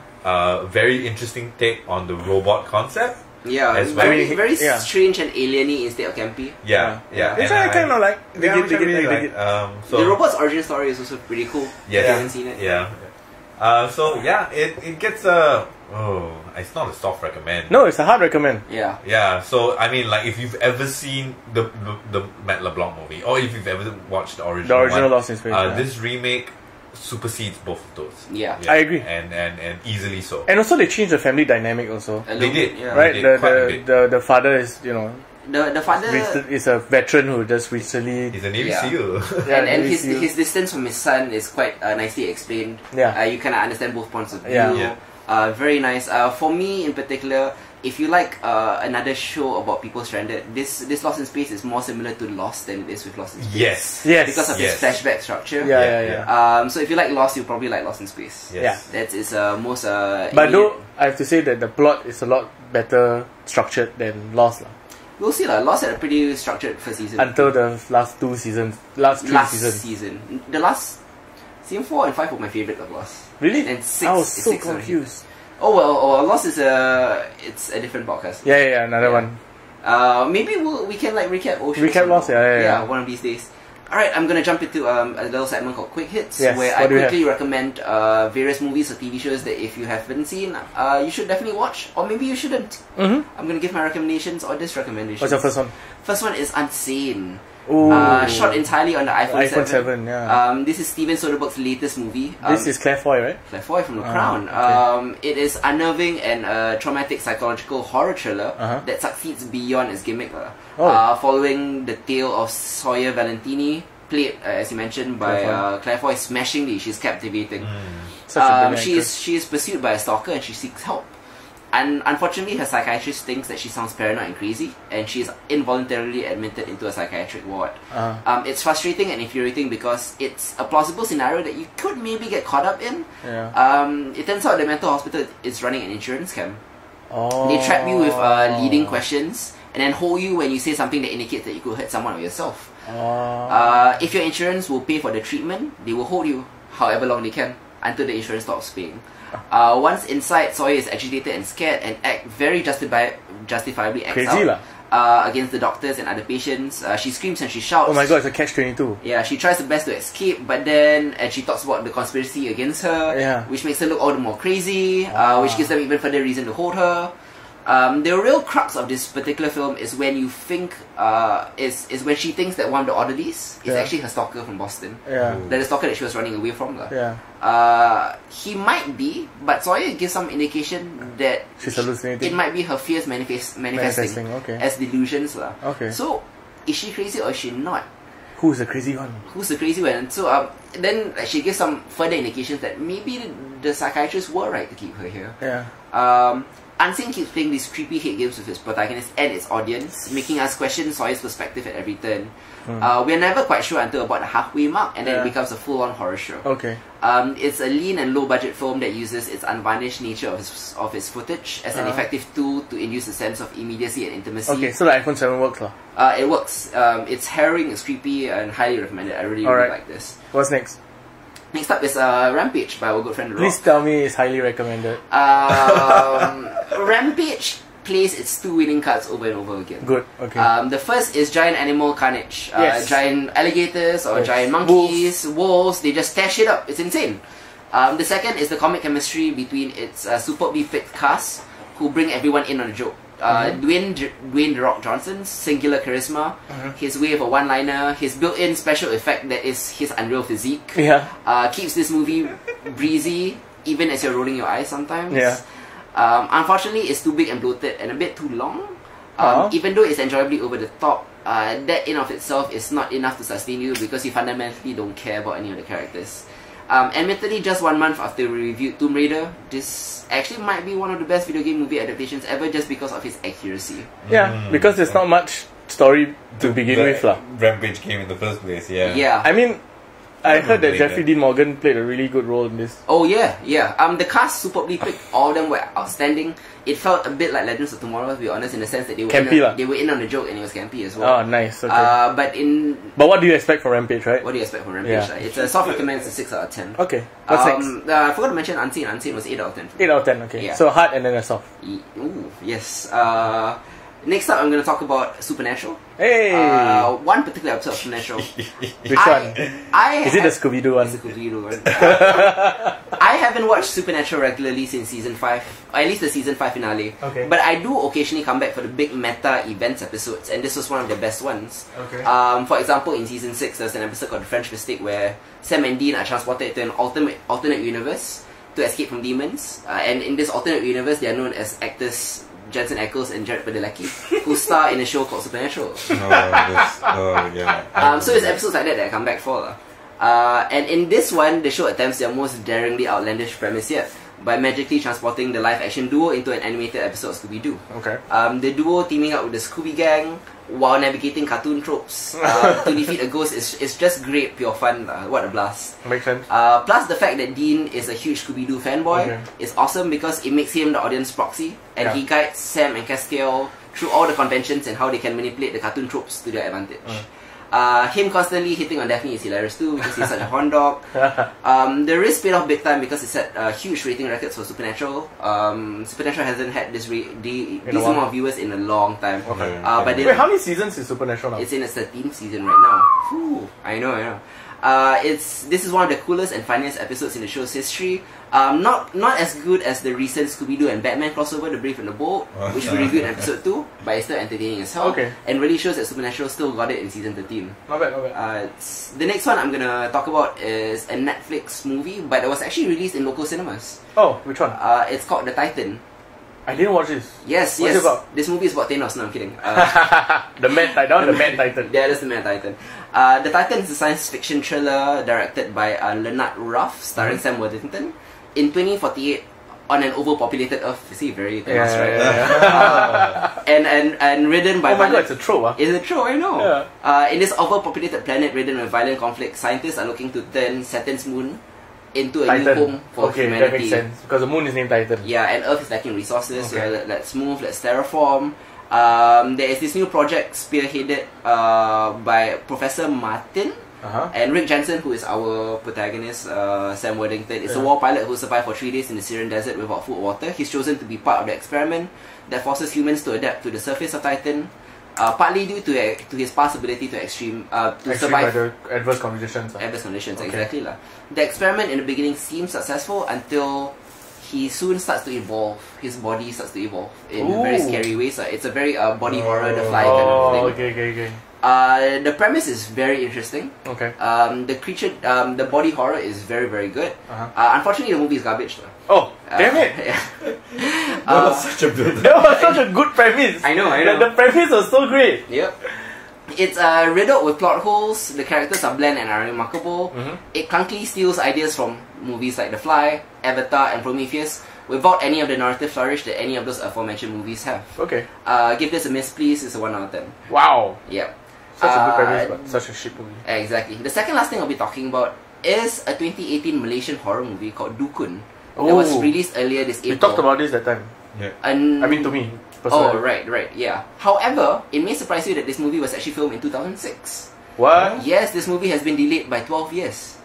Uh, very interesting take on the robot concept. Yeah, as well. very, very yeah. strange and alien-y instead of campy. Yeah, yeah. Which I kind of like. Yeah, which I really like. Um, so the robot's origin story is also pretty cool. Yeah, if you haven't seen it. Yeah. Uh, so yeah, it it gets a oh, it's not a soft recommend. No, it's a hard recommend. Yeah. Yeah. So I mean, like, if you've ever seen the the, the Matt LeBlanc movie, or if you've ever watched the original, the original one, Lost in Space, uh, yeah. this remake supersedes both of those. Yeah, yeah. I agree, and, and and easily so. And also, they changed the family dynamic. Also, they did, yeah. right? They did the the, the the father is you know the the father is a veteran who just recently he's a Navy yeah. SEAL. Yeah, and and his his distance from his son is quite uh, nicely explained. Yeah, uh, you kind of understand both points of view. Yeah. yeah. Uh, very nice. Uh, for me in particular, if you like uh, another show about people stranded, this this Lost in Space is more similar to Lost than it is with Lost in Space. Yes, yes, because of yes. this flashback structure. Yeah, yeah, yeah. yeah. Um, so if you like Lost, you probably like Lost in Space. Yes. Yeah, that is uh, most. Uh, but though I have to say that the plot is a lot better structured than Lost. La. We'll see lah. Lost had a pretty structured first season until the last two seasons, last two last seasons. season, the last. Season four and five were my favourite of Lost. Really? And six I was so six confused. Oh well, oh, Lost is a it's a different podcast. Yeah, yeah, yeah another yeah. one. Uh, maybe we'll, we can like recap Ocean. Recap Lost, yeah, yeah, yeah. Yeah, one of these days. All right, I'm gonna jump into um, a little segment called Quick Hits, yes, where I quickly recommend uh, various movies or T V shows that if you haven't seen, uh, you should definitely watch, or maybe you shouldn't. Mm-hmm. I'm gonna give my recommendations or disrecommendations. What's your first one? First one is Unsane. Uh, shot entirely on the iPhone, iPhone seven. seven yeah. Um, this is Steven Soderbergh's latest movie. Um, this is Claire Foy, right? Claire Foy from The uh, Crown. Okay. Um, it is unnerving and a traumatic psychological horror thriller uh-huh. that succeeds beyond its gimmick. Oh. Uh, following the tale of Sawyer Valentini, played, uh, as you mentioned, by Claire Foy, uh, Claire Foy smashingly, she's captivating. Mm. Um, she, is, she is pursued by a stalker and she seeks help. And unfortunately, her psychiatrist thinks that she sounds paranoid and crazy, and she is involuntarily admitted into a psychiatric ward. Uh. Um, it's frustrating and infuriating because it's a plausible scenario that you could maybe get caught up in. Yeah. Um, it turns out the mental hospital is running an insurance scam. Oh. They trap you with uh, leading questions and then hold you when you say something that indicates that you could hurt someone or yourself. Oh. Uh, if your insurance will pay for the treatment, they will hold you however long they can until the insurance stops paying. Uh, once inside, Sawyer is agitated and scared and act very justifi justifiably acts Crazy out uh, against the doctors and other patients. Uh, she screams and she shouts. Oh my god, it's a catch twenty-two. Yeah, she tries her best to escape, but then and she talks about the conspiracy against her, yeah. which makes her look all the more crazy, wow. uh, which gives them even further reason to hold her. Um, the real crux of this particular film is when you think uh, is is when she thinks that one of the oddities is yeah. actually her stalker from Boston. Yeah. That the stalker that she was running away from. La. Yeah. Uh, he might be, but Sawyer gives some indication that she's hallucinating. It might be her fears manifest manifesting, manifesting okay. as delusions. La. Okay. So is she crazy or is she not? Who's the crazy one? Who's the crazy one? So um, then she gives some further indications that maybe the, the psychiatrists were right to keep her here. Yeah. Um. Unseen keeps playing these creepy hate games with his protagonist and its audience, making us question Sawyer's perspective at every turn. Mm. Uh, we're never quite sure until about the halfway mark, and then yeah. it becomes a full-on horror show. Okay. Um, it's a lean and low-budget film that uses its unvarnished nature of his, of his footage as uh. an effective tool to induce a sense of immediacy and intimacy. Okay, so the iPhone seven works, lah. Uh, it works. Um, it's harrowing, it's creepy, and highly recommended. I really, All really right. like this. What's next? Next up is uh, Rampage by our good friend Rock. Please tell me it's highly recommended. Um, Rampage plays its two winning cards over and over again. Good, okay. Um, the first is giant animal carnage. Uh, yes. Giant alligators or yes. giant monkeys, wolves. wolves, they just dash it up. It's insane. Um, the second is the comic chemistry between its uh, superbly fit cast who bring everyone in on a joke. Uh, mm-hmm. Dwayne, J Dwayne The Rock Johnson's singular charisma, mm-hmm. his way of a one-liner, his built-in special effect that is his unreal physique, yeah. uh, keeps this movie breezy even as you're rolling your eyes sometimes. Yeah. Um, unfortunately, it's too big and bloated and a bit too long. Um, uh-huh. Even though it's enjoyably over the top, uh, that in of itself is not enough to sustain you because you fundamentally don't care about any of the characters. Um, admittedly, just one month after we reviewed Tomb Raider, this actually might be one of the best video game movie adaptations ever just because of its accuracy. Yeah, because there's not much story to the, begin the with lah. Rampage came in the first place, yeah. Yeah. I mean, I, I heard that Jeffrey Dean Morgan played a really good role in this. Oh yeah, yeah. Um, the cast superbly picked. All of them were outstanding. It felt a bit like Legends of Tomorrow, to be honest, in the sense that they were campy in a, they were in on the joke and it was campy as well. Oh, nice. Okay. Uh, but in but what do you expect for Rampage, right? What do you expect for Rampage? Yeah. Right? It's a soft recommend. It's a six out of ten. Okay. What's um, next? Uh, I forgot to mention Unseen. Unseen was eight out of ten. Eight out of ten. Okay. Yeah. So hard and then a soft. E Ooh, yes. Uh. Next up, I'm going to talk about Supernatural. Hey! Uh, one particular episode of Supernatural. Which I, one? I Is it the Scooby-Doo one? It's the Scooby-Doo one. uh, I haven't watched Supernatural regularly since Season five, or at least the Season five finale. Okay. But I do occasionally come back for the big meta events episodes, and this was one of the best ones. Okay. Um, for example, in Season six, there's an episode called The French Mistake where Sam and Dean are transported to an alternate, alternate universe to escape from demons. Uh, and in this alternate universe, they are known as actors... Jensen Ackles and Jared Padalecki, who star in a show called Supernatural. Oh, this, oh yeah. Um, so it's episodes like that that I come back for. Uh, and in this one, the show attempts their most daringly outlandish premise yet by magically transporting the live-action duo into an animated episode of Scooby-Doo. Okay. Um, the duo teaming up with the Scooby Gang while navigating cartoon tropes uh, to defeat a ghost is, is just great, pure fun. Uh, what a blast. Makes sense. Uh, plus the fact that Dean is a huge Scooby-Doo fanboy okay. is awesome because it makes him the audience proxy and yeah. he guides Sam and Castiel through all the conventions and how they can manipulate the cartoon tropes to their advantage. Mm. Uh, him constantly hitting on Daphne is hilarious too because he's such a horn dog. Um, the risk paid off big time because it set uh, huge rating records for Supernatural. Um, Supernatural hasn't had this re de decent amount of viewers in a long time. Okay. Uh, but wait, how many seasons is Supernatural now? It's in its thirteenth season right now. Whew, I know, I know. Uh, it's this is one of the coolest and funniest episodes in the show's history. Um, not not as good as the recent Scooby-Doo and Batman crossover, The Brave and the Bold, oh, which we reviewed in episode two, but it's still entertaining as hell. Okay. And really shows that Supernatural still got it in season thirteen. Not bad, not bad. Uh, the next one I'm gonna talk about is a Netflix movie, but it was actually released in local cinemas. Oh, which one? Uh, it's called The Titan. I didn't watch this. Yes, What's yes. It about? This movie is about Thanos. No, I'm kidding. Uh, the Mad Titan. The Mad Titan. Yeah, that's the Mad Titan. Uh, the Titan is a science fiction thriller directed by uh, Leonard Ruff, starring mm -hmm. Sam Worthington. In twenty forty-eight, on an overpopulated Earth, you see, very Thanos, yeah, right? Yeah, yeah. uh, and and and ridden by. Oh my violent, god, it's a trope. Huh? It's a trope, I know. Yeah. Uh, in this overpopulated planet ridden with violent conflict, scientists are looking to turn Saturn's moon into a Titan. new home for okay, humanity. Okay, that makes sense. Because the moon is named Titan. Yeah, and Earth is lacking resources, okay. so let, let's move, let's terraform. Um, there is this new project spearheaded uh, by Professor Martin uh-huh. and Rick Jensen, who is our protagonist, uh, Sam Worthington. It's yeah. a war pilot who survived for three days in the Syrian desert without food or water. He's chosen to be part of the experiment that forces humans to adapt to the surface of Titan. Uh, partly due to uh, to his past ability to extreme uh, to extreme survive the adverse conditions. Uh. Adverse conditions, okay. exactly lah. The experiment in the beginning seems successful until he soon starts to evolve. His body starts to evolve in Ooh. very scary ways. Uh. It's a very uh, body oh. horror, the fly oh, kind of thing. Okay, okay, okay. Uh, the premise is very interesting. Okay. Um, the creature, um, the body horror is very, very good. Uh-huh. uh, unfortunately, the movie is garbage. Though. Oh, uh, damn it! Yeah. that uh, was such a good. That was such a good premise. I know, I know. The, the premise was so great. Yep. It's uh, riddled with plot holes. The characters are bland and are remarkable. Mm-hmm. It clunkily steals ideas from movies like The Fly, Avatar, and Prometheus, without any of the narrative flourish that any of those aforementioned movies have. Okay. Uh, give this a miss, please. It's a one out of ten. Wow. Yep. Such uh, a good premise, but such a shit movie. Exactly. The second last thing I'll be talking about is a twenty eighteen Malaysian horror movie called Dukun. Oh. That was released earlier this April. We talked about this that time. Yeah. And I mean, to me, personally. Oh, right, right, yeah. However, it may surprise you that this movie was actually filmed in two thousand six. What? Yes, this movie has been delayed by twelve years.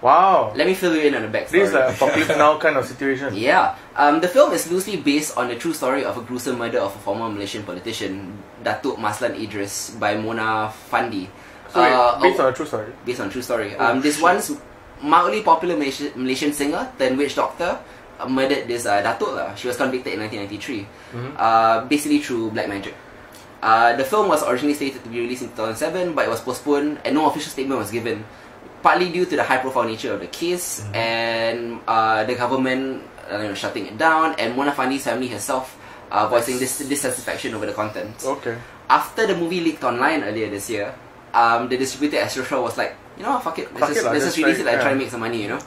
Wow. Let me fill you in on the backstory. This is like a public now kind of situation. Yeah. Um, the film is loosely based on the true story of a gruesome murder of a former Malaysian politician, Datuk Maslan Idris, by Mona Fandi. So uh, wait, based oh, on a true story? Based on a true story. Um, oh, this shit. Once mildly popular Malaysian, Malaysian singer turned witch doctor uh, murdered this uh, Datuk. Uh. She was convicted in nineteen ninety-three, mm-hmm. uh, basically through black magic. Uh, the film was originally slated to be released in two thousand seven, but it was postponed and no official statement was given. Partly due to the high-profile nature of the case mm-hmm. and uh, the government uh, shutting it down, and Mona Fandi's family herself uh, voicing this dissatisfaction over the content. Okay. After the movie leaked online earlier this year, um, the distributor as usual was like, you know, fuck it, let's, fuck just, it, let's just release it, like, yeah. try and make some money, you know.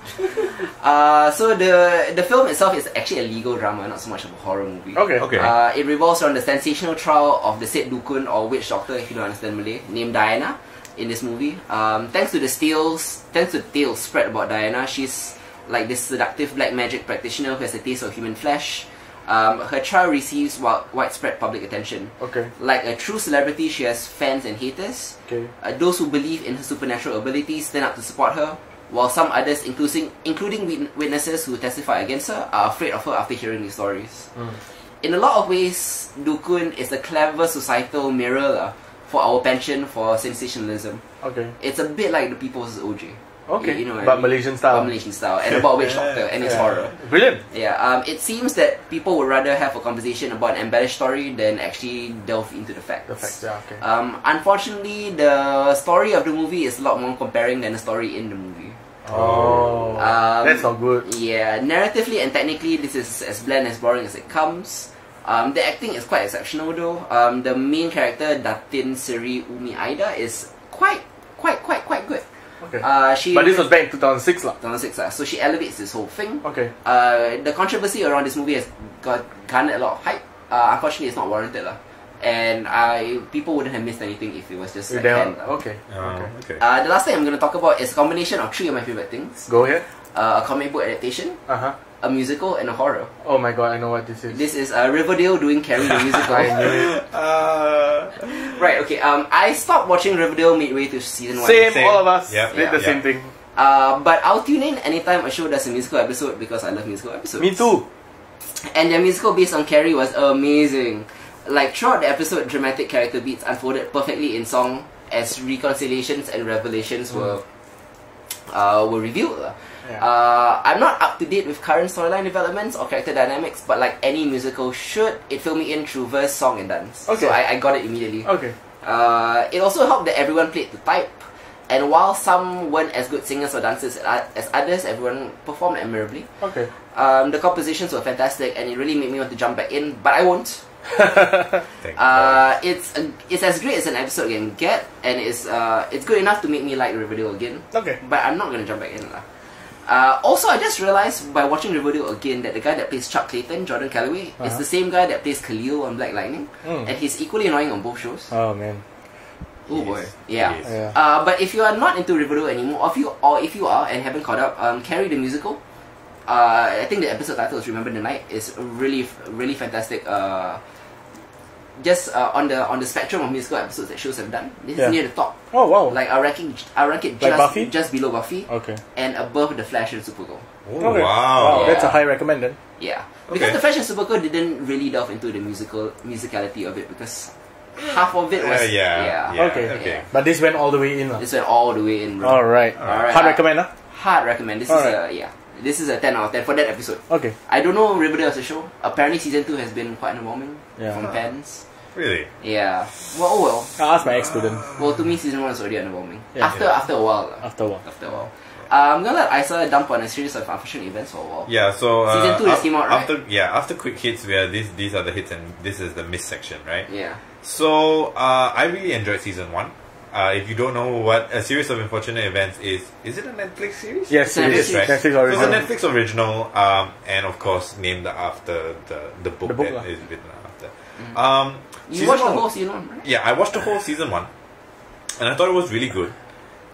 uh, so the the film itself is actually a legal drama, not so much of a horror movie. Okay, okay. Uh, it revolves around the sensational trial of the said Dukun, or witch doctor, if you don't understand Malay, named Diana in this movie. Um, thanks to the tales, thanks to the tales spread about Diana, she's like this seductive black magic practitioner who has a taste of human flesh. Um, her trial receives widespread public attention. Okay. Like a true celebrity, she has fans and haters. Okay. Uh, those who believe in her supernatural abilities stand up to support her, while some others, including including witnesses who testify against her, are afraid of her after hearing these stories. Mm. In a lot of ways, Dukun is a clever societal mirror la, for our penchant for sensationalism. Okay. It's a bit like the People's O J. Okay, you know, but I mean, Malaysian style. But Malaysian style, and about witch doctor, and yeah. it's horror. Brilliant. Yeah, um, it seems that people would rather have a conversation about an embellished story than actually delve into the facts. The facts, yeah, okay. Um, unfortunately, the story of the movie is a lot more comparing than the story in the movie. Oh, um, that's not good. Yeah, narratively and technically, this is as bland as boring as it comes. Um, the acting is quite exceptional though. Um, the main character, Datin Seri Umi Aida, is quite, quite, quite, quite good. Okay. Uh, she but this was back in two thousand six lah. two thousand six lah. So she elevates this whole thing. Okay. Uh, the controversy around this movie has got garnered a lot of hype. Uh, unfortunately, it's not warranted lah. And I people wouldn't have missed anything if it was just like hand. Okay. Oh, okay. Uh, the last thing I'm going to talk about is a combination of three of my favorite things. Go ahead. Uh, a comic book adaptation. Uh huh. A musical and a horror. Oh my god, I know what this is. This is uh, Riverdale doing Carrie the musical. I knew it. Uh... Right, okay. Um, I stopped watching Riverdale midway to season one. Same, same. all of us yep. did yeah, the yeah. same thing. Uh, but I'll tune in anytime a show does a musical episode because I love musical episodes. Me too. And their musical based on Carrie was amazing. Like throughout the episode, dramatic character beats unfolded perfectly in song as reconciliations and revelations mm. were uh, were revealed. Yeah. Uh, I'm not up to date with current storyline developments or character dynamics, but like any musical should, it filled me in through verse, song and dance. Okay. So I, I got it immediately. Okay. Uh, it also helped that everyone played to type, and while some weren't as good singers or dancers as others, everyone performed admirably. Okay. Um, the compositions were fantastic and it really made me want to jump back in, but I won't. uh, it's a, it's as great as an episode can get, and it's uh, it's good enough to make me like Riverdale again. Okay. But I'm not gonna jump back in lah. Uh, also, I just realized by watching Riverdale again that the guy that plays Chuck Clayton, Jordan Calloway, uh-huh. is the same guy that plays Khalil on Black Lightning, mm. and he's equally annoying on both shows. Oh man! Oh boy! Yeah. yeah. Uh, but if you are not into Riverdale anymore, or if you or if you are and haven't caught up, um, Carrie the musical. Uh, I think the episode title is "Remember the Night" is really, really fantastic. Uh, just uh, on the on the spectrum of musical episodes that shows have done, this yeah. is near the top. Oh wow! Like I rank it, I rank it like just Buffy? just below Buffy, okay, and above the Flash and Supergirl. Oh okay. wow! Yeah. That's a high recommend then. Yeah, because okay. the Flash and Supergirl didn't really delve into the musical musicality of it because half of it was uh, yeah, yeah. yeah. Okay, okay. Yeah. But this went all the way in. Uh. This went all the way in. Bro. All right, all right. Hard recommend, huh? Hard recommend. This all is right. a, yeah. This is a ten out of ten for that episode. Okay. I don't know Riverdale as a show. Apparently season two has been quite underwhelming yeah. from fans. Really? Yeah. Well, oh well. I'll ask my ex student. Well, to me season one is already underwhelming. Yeah. After, yeah. after a while. After a while. After a while. Uh, I'm gonna let Isa dump on a series of unfortunate events for a while. Yeah, so... Uh, season two just came out, right? After, yeah, after quick hits, we are, these, these are the hits and this is the miss section, right? Yeah. So, uh, I really enjoyed season one. Uh, if you don't know what A Series of Unfortunate Events is, is it a Netflix series? Yes, it is, right? Netflix original. So it's a Netflix original, um, and of course named after the, the book, the book that la. is written after. Mm-hmm. um, you watched the whole season, right? Yeah, I watched the whole season one, and I thought it was really good.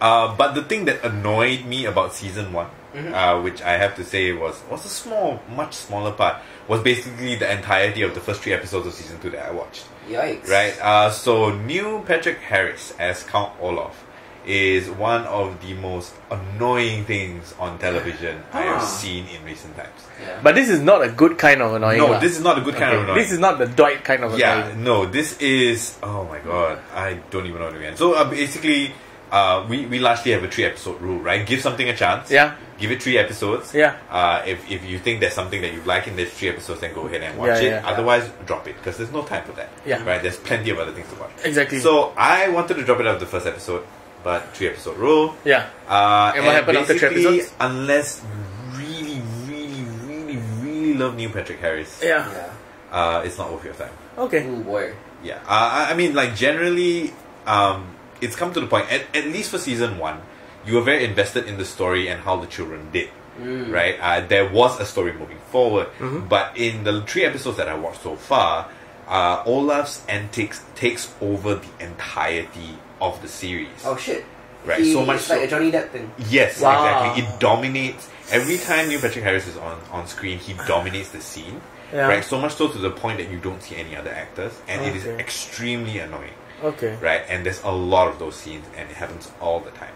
Uh, but the thing that annoyed me about season one, mm-hmm. uh, which I have to say was, was a small, much smaller part, was basically the entirety of the first three episodes of season two that I watched. Yikes. Right? Uh, so, new Patrick Harris as Count Olaf is one of the most annoying things on television ah. I have seen in recent times. Yeah. But this is not a good kind of annoying. No, this is not a good okay. kind of annoying. This is not the doit kind of yeah, annoying. Yeah, no, this is... Oh my god, I don't even know what to mean. So, uh, basically... Uh, we, we largely have a three episode rule, right? Give something a chance. Yeah. Give it three episodes. Yeah. Uh, if, if you think there's something that you like in these three episodes, then go ahead and watch yeah, it. Yeah, Otherwise, yeah. drop it. Because there's no time for that. Yeah. Right? There's plenty of other things to watch. Exactly. So, I wanted to drop it out of the first episode, but three episode rule. Yeah. Uh, and what happened after three episodes? Unless really, really, really, really love Neil Patrick Harris. Yeah. yeah. Uh, it's not worth your time. Okay. Oh boy. Yeah. Uh, I mean, like, generally... Um, it's come to the point, at, at least for season one, you were very invested in the story and how the children did. Mm. Right? Uh, there was a story moving forward. Mm-hmm. But in the three episodes that I watched so far, uh, Olaf's antics takes over the entirety of the series. Oh shit. Right, he, so much it's like so, a Johnny Depp thing. Yes, wow. Exactly. It dominates. Every time Neil Patrick Harris is on, on screen, he dominates the scene. Yeah. Right, so much so to the point that you don't see any other actors, and okay. It is extremely annoying. Okay. Right, and there's a lot of those scenes, and it happens all the time.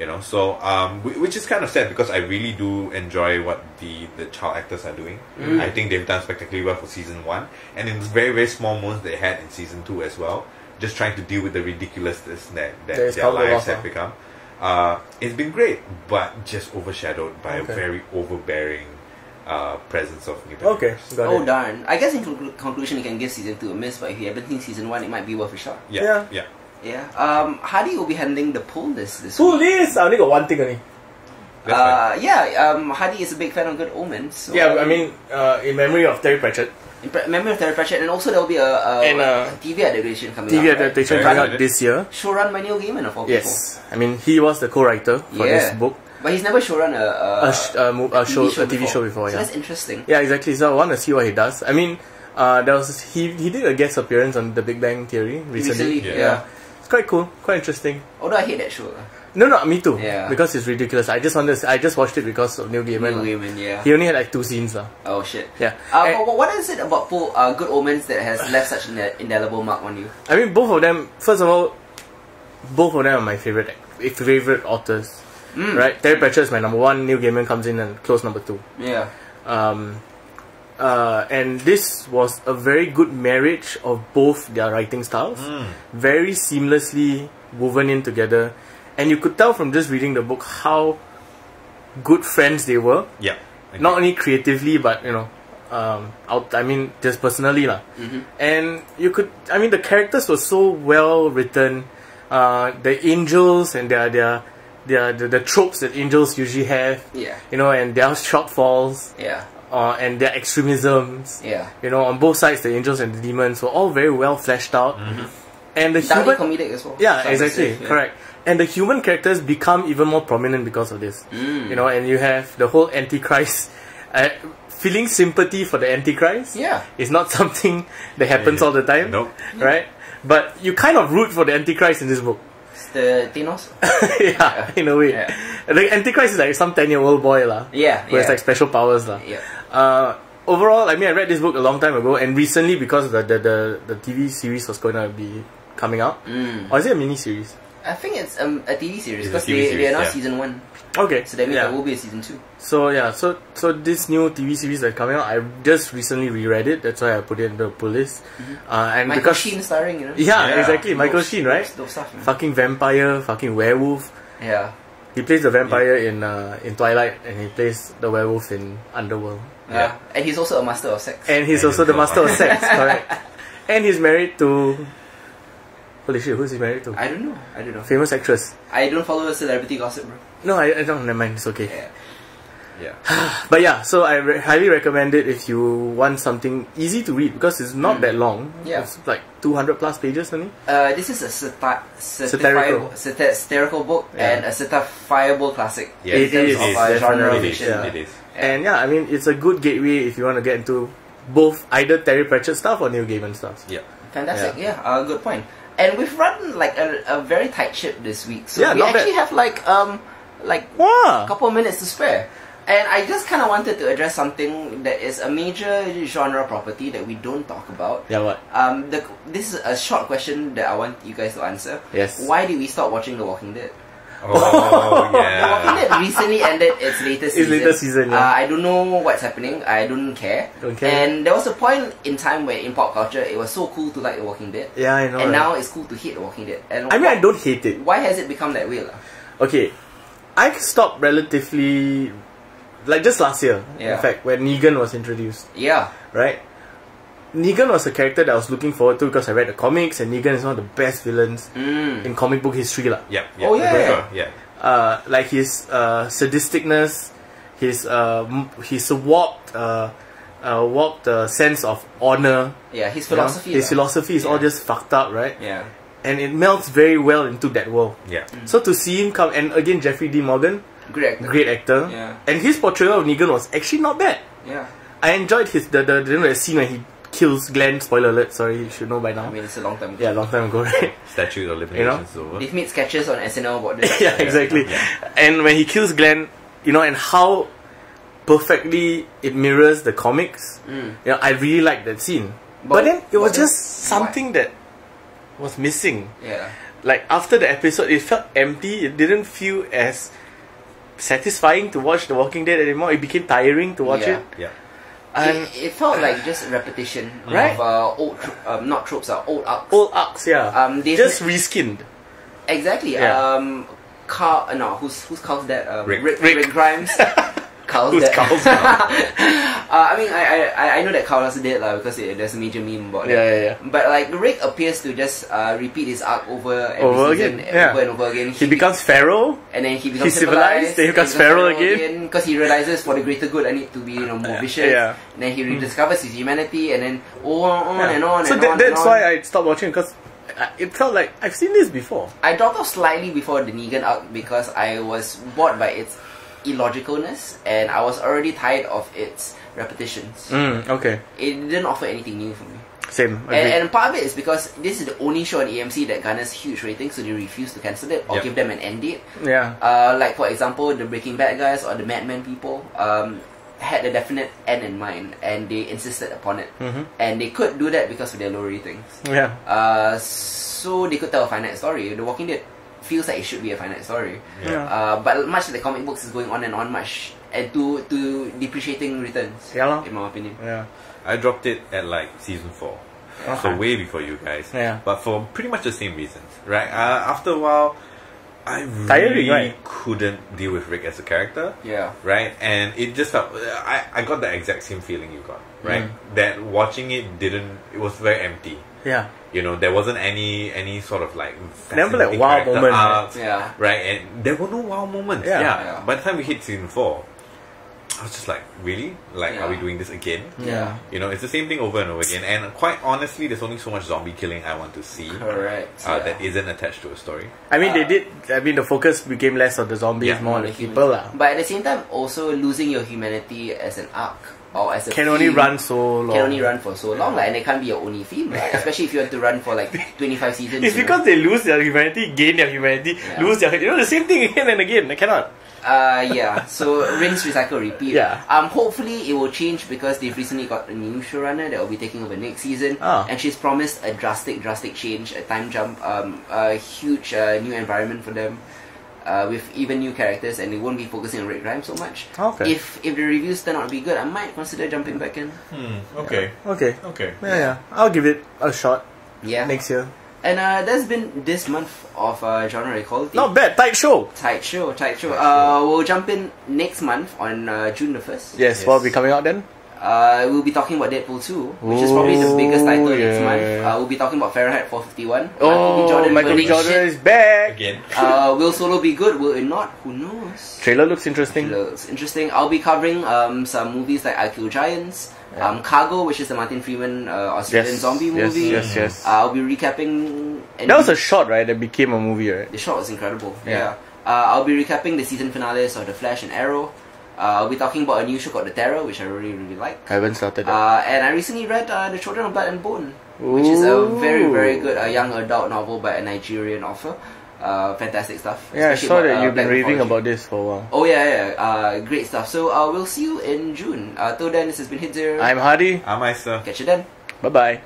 You know, so um, which is kind of sad because I really do enjoy what the, the child actors are doing. Mm. I think they've done spectacularly well for season one, and in very very small moments they had in season two as well. Just trying to deal with the ridiculousness that, that their lives have become. Uh, it's been great, but just overshadowed by okay. a very overbearing uh, presence of new okay, Oh it. darn. I guess in conclu conclusion, you can give season two a miss, but if you haven't seen season one, it might be worth a shot. Yeah. Yeah. yeah. yeah. Um, Hardy will be handling the poll list this Poll list? I only got one thing only. Uh, yeah, um, Hardy is a big fan of Good Omens. So yeah, I mean, uh, in memory of Terry Pratchett. Memory of Terry Pratchett, and also there will be a, a, and, uh, a T V adaptation coming T V out. T V adaptation right? coming out this year. Showrun by Neil Gaiman, of all yes. people. Yes, I mean he was the co-writer for yeah. this book. But he's never showrun a, a, a, sh a, a, a, show, show a T V before. show before. So yeah. that's interesting. Yeah, exactly. So I want to see what he does. I mean, uh, there was he he did a guest appearance on The Big Bang Theory recently. recently yeah. yeah, it's quite cool, quite interesting. Although I hate that show. No, no, me too. Yeah. Because it's ridiculous. I just wanted to, I just watched it because of Neil Gaiman. Neil Gaiman, yeah. He only had like two scenes, lah. Oh shit. Yeah. Uh, what is it about Paul, uh, Good Omens that has left such an indelible mark on you? I mean, both of them. First of all, both of them are my favorite, favorite authors. Mm. Right. Terry Pratchett is my number one. Neil Gaiman comes in and close number two. Yeah. Um. Uh, and this was a very good marriage of both their writing styles, mm. very seamlessly woven in together. And you could tell from just reading the book how good friends they were. Yeah. Okay. Not only creatively, but you know, um, out. I mean, just personally, lah. Mm-hmm. And you could. I mean, the characters were so well written. Uh, the angels and their their their the, the tropes that angels usually have. Yeah. You know, and their shortfalls. Yeah. Uh, and their extremisms. Yeah. You know, on both sides, the angels and the demons were all very well fleshed out. Mm-hmm. And the human comedic as well. Yeah, Some exactly. Safe, yeah. Correct. And the human characters become even more prominent because of this. Mm. You know, and you have the whole Antichrist. Uh, feeling sympathy for the Antichrist yeah. is not something that happens yeah. all the time. Nope. Right? But you kind of root for the Antichrist in this book. It's the Thanos? yeah, yeah, in a way. Yeah. The Antichrist is like some ten-year-old boy. La, yeah. Who yeah. has like special powers. La. Yeah. Uh, overall, I mean, I read this book a long time ago, and recently because the, the, the, the T V series was going to be coming out. Mm. Or is it a mini-series? I think it's um, a T V series because they, they are now yeah. season one. Okay. So that means yeah. there will be a season two. So yeah, so so this new T V series that's coming out, I just recently reread it. That's why I put it in the pull list. Mm-hmm. uh, and Michael Sheen starring, you know. Yeah, yeah. exactly. Those, Michael Sheen, right? Those stuff, you know? Fucking vampire, fucking werewolf. Yeah. He plays the vampire yeah. in uh, in Twilight, and he plays the werewolf in Underworld. Yeah. yeah. And he's also a master of sex. And he's and also the master of sex, correct? And he's married to. Holy shit, who's he married to? I don't know. I don't know. Famous actress. I don't follow celebrity gossip, bro. No, I, I don't. Never mind. It's okay. Yeah. yeah. But yeah, so I re highly recommend it if you want something easy to read because it's not mm. that long. Yeah. It's like two hundred plus pages only. Uh, this is a sati satirical satirical book yeah. and a certifiable classic. Yeah. It, it, is. Of, uh, it is. Genre it is. Yeah. It is. And yeah, I mean, it's a good gateway if you want to get into both either Terry Pratchett stuff or Neil Gaiman stuff. Yeah. Fantastic. Yeah. yeah uh, good point. And we've run like a, a very tight ship this week, so yeah, we actually bad. have like um like wow. a couple of minutes to spare. And I just kind of wanted to address something that is a major genre property that we don't talk about. Yeah, what? Um, the, this is a short question that I want you guys to answer. Yes. Why did we stop watching The Walking Dead? Oh yeah. The Walking Dead recently ended its latest season. Its latest season. Yeah. Uh, I don't know what's happening. I don't care. Don't care. And there was a point in time where in pop culture it was so cool to like The Walking Dead. Yeah, I know. And right? now it's cool to hate The Walking Dead. And I mean, I don't hate it. Why has it become that way, lah? Okay, I stopped relatively, like just last year. Yeah. In fact, when Negan was introduced. Yeah. Right. Negan was a character that I was looking forward to because I read the comics, and Negan is one of the best villains mm. in comic book history, lah. Yeah, yeah. Oh yeah. yeah. Uh, like his uh, sadisticness, his uh, his warped, uh, uh, warped uh, sense of honor. Yeah, his philosophy. You know? His philosophy is yeah. all just fucked up, right? Yeah. and it melts very well into that world. Yeah. Mm. So to see him come, and again Jeffrey D. Morgan, great actor, great actor. Yeah. And his portrayal of Negan was actually not bad. Yeah. I enjoyed his the the, the scene where he kills Glenn. Spoiler alert. Sorry, you should know by now. I mean, it's a long time ago. Yeah, long time ago, right? Statue of Liberation, you know? Is over. They've made sketches on S N L about this. Yeah, exactly. Yeah. And when he kills Glenn, you know, and how perfectly it mirrors the comics. Mm. You know, I really liked that scene. But, but then it was just something that was missing. Yeah. Like after the episode, it felt empty. It didn't feel as satisfying to watch The Walking Dead anymore. It became tiring to watch yeah. it. Yeah. It, it felt like just repetition, right? Of uh, old, tro um, not tropes, uh, old arcs. Old arcs, yeah. Um, they just reskinned. Exactly. Yeah. Um, Carl, uh, no, who's who's Carl's dad? Um, Rick. Rick, Rick. Rick Grimes. Carl's who's dad. Carl's dad? uh, I mean, I I I know that Carl's dead lah, because it, there's a major meme about it. Yeah, yeah, yeah. But like Rick appears to just uh, repeat his arc over and over season, again, yeah. over and over again. He, he becomes feral, and then he becomes he civilized. civilized then he becomes feral again, because he realizes for the greater good I need to be, you know, more yeah. vicious. Yeah. And then he rediscovers his humanity, and then on, on yeah. and on so and that, on. So that's and on. why I stopped watching, because it felt like I've seen this before. I dropped off slightly before the Negan arc because I was bored by its illogicalness, and I was already tired of its repetitions. Mm, okay. It didn't offer anything new for me. Same. And, and part of it is because this is the only show on A M C that garners huge ratings, so they refuse to cancel it or yep. give them an end date. Yeah. Uh, like for example, the Breaking Bad guys or the Mad Men people um, had a definite end in mind, and they insisted upon it. Mm-hmm. And they could do that because of their low ratings. Yeah. Uh, so they could tell a finite story. The Walking Dead feels like it should be a finite story. Yeah. Uh, but much like the comic books is going on and on, much and to to depreciating returns. Yeah. In my opinion. Yeah. I dropped it at like season four, uh-huh. so way before you guys. Yeah. But for pretty much the same reasons, right? Uh, after a while, I really right? couldn't deal with Rick as a character. Yeah. Right, and it just felt I I got the exact same feeling you got, right? Mm. That watching it didn't. It was very empty. Yeah. You know, there wasn't any any sort of like remember like wow moment, arcs, yeah. Right, and there were no wow moments. Yeah. Yeah. yeah. By the time we hit season four, I was just like, really? Like, yeah. are we doing this again? Yeah. You know, it's the same thing over and over again. And quite honestly, there's only so much zombie killing I want to see. Correct. Uh, yeah. That isn't attached to a story. I mean, uh, they did. I mean, the focus became less on the zombies, yeah, more on the people, lah. But at the same time, also losing your humanity as an arc. Or as a can theme, only run so long. Can only run for so long, yeah. like, and it can't be your only theme, like, especially if you want to run for like twenty-five seasons. It's because know. they lose their humanity, gain their humanity, yeah. lose their, you know, the same thing again and again. They cannot. Uh, yeah. So rinse, recycle, repeat. Yeah. Um, hopefully it will change because they've recently got a new showrunner that will be taking over next season, oh. and she's promised a drastic, drastic change, a time jump, um, a huge uh, new environment for them. Uh, with even new characters, and they won't be focusing on Rick Grimes so much. Okay. If if the reviews turn out to be good, I might consider jumping back in. Hmm. Okay. Yeah. Okay. Okay. Yeah, yeah. I'll give it a shot. Yeah. Next year. And uh, that's been this month of uh, genre equality. Not bad. Tight show. Tight show. Tight show. Tight uh, show. We'll jump in next month on uh, June the first. Yes. yes. What will be coming out then? Uh, we'll be talking about Deadpool two, which is probably the biggest title yeah. next month. Uh, we'll be talking about Fahrenheit four fifty-one. Oh, Jordan Michael B. Jordan is back again. uh, will Solo be good? Will it not? Who knows? Trailer looks interesting. Trailer looks interesting. I'll be covering um, some movies like I Kill Giants, yeah. um, Cargo, which is the Martin Freeman uh, Australian yes, zombie movie. Yes, yes, yes. Uh, I'll be recapping. That was a short, right? That became a movie, right? The short was incredible. Yeah. yeah. Uh, I'll be recapping the season finales of The Flash and Arrow. Uh, I'll be talking about a new show called The Terror, which I really, really like. I haven't started it. Uh, and I recently read uh, The Children of Blood and Bone, Ooh. which is a very, very good uh, young adult novel by a Nigerian author. Uh, fantastic stuff. Yeah, I saw about, that you've uh, been raving about this for a while. Oh yeah, yeah. Uh, great stuff. So uh, we'll see you in June. Uh, till then, this has been Hit Zero. I'm Hardy. I'm Isa. Catch you then. Bye-bye.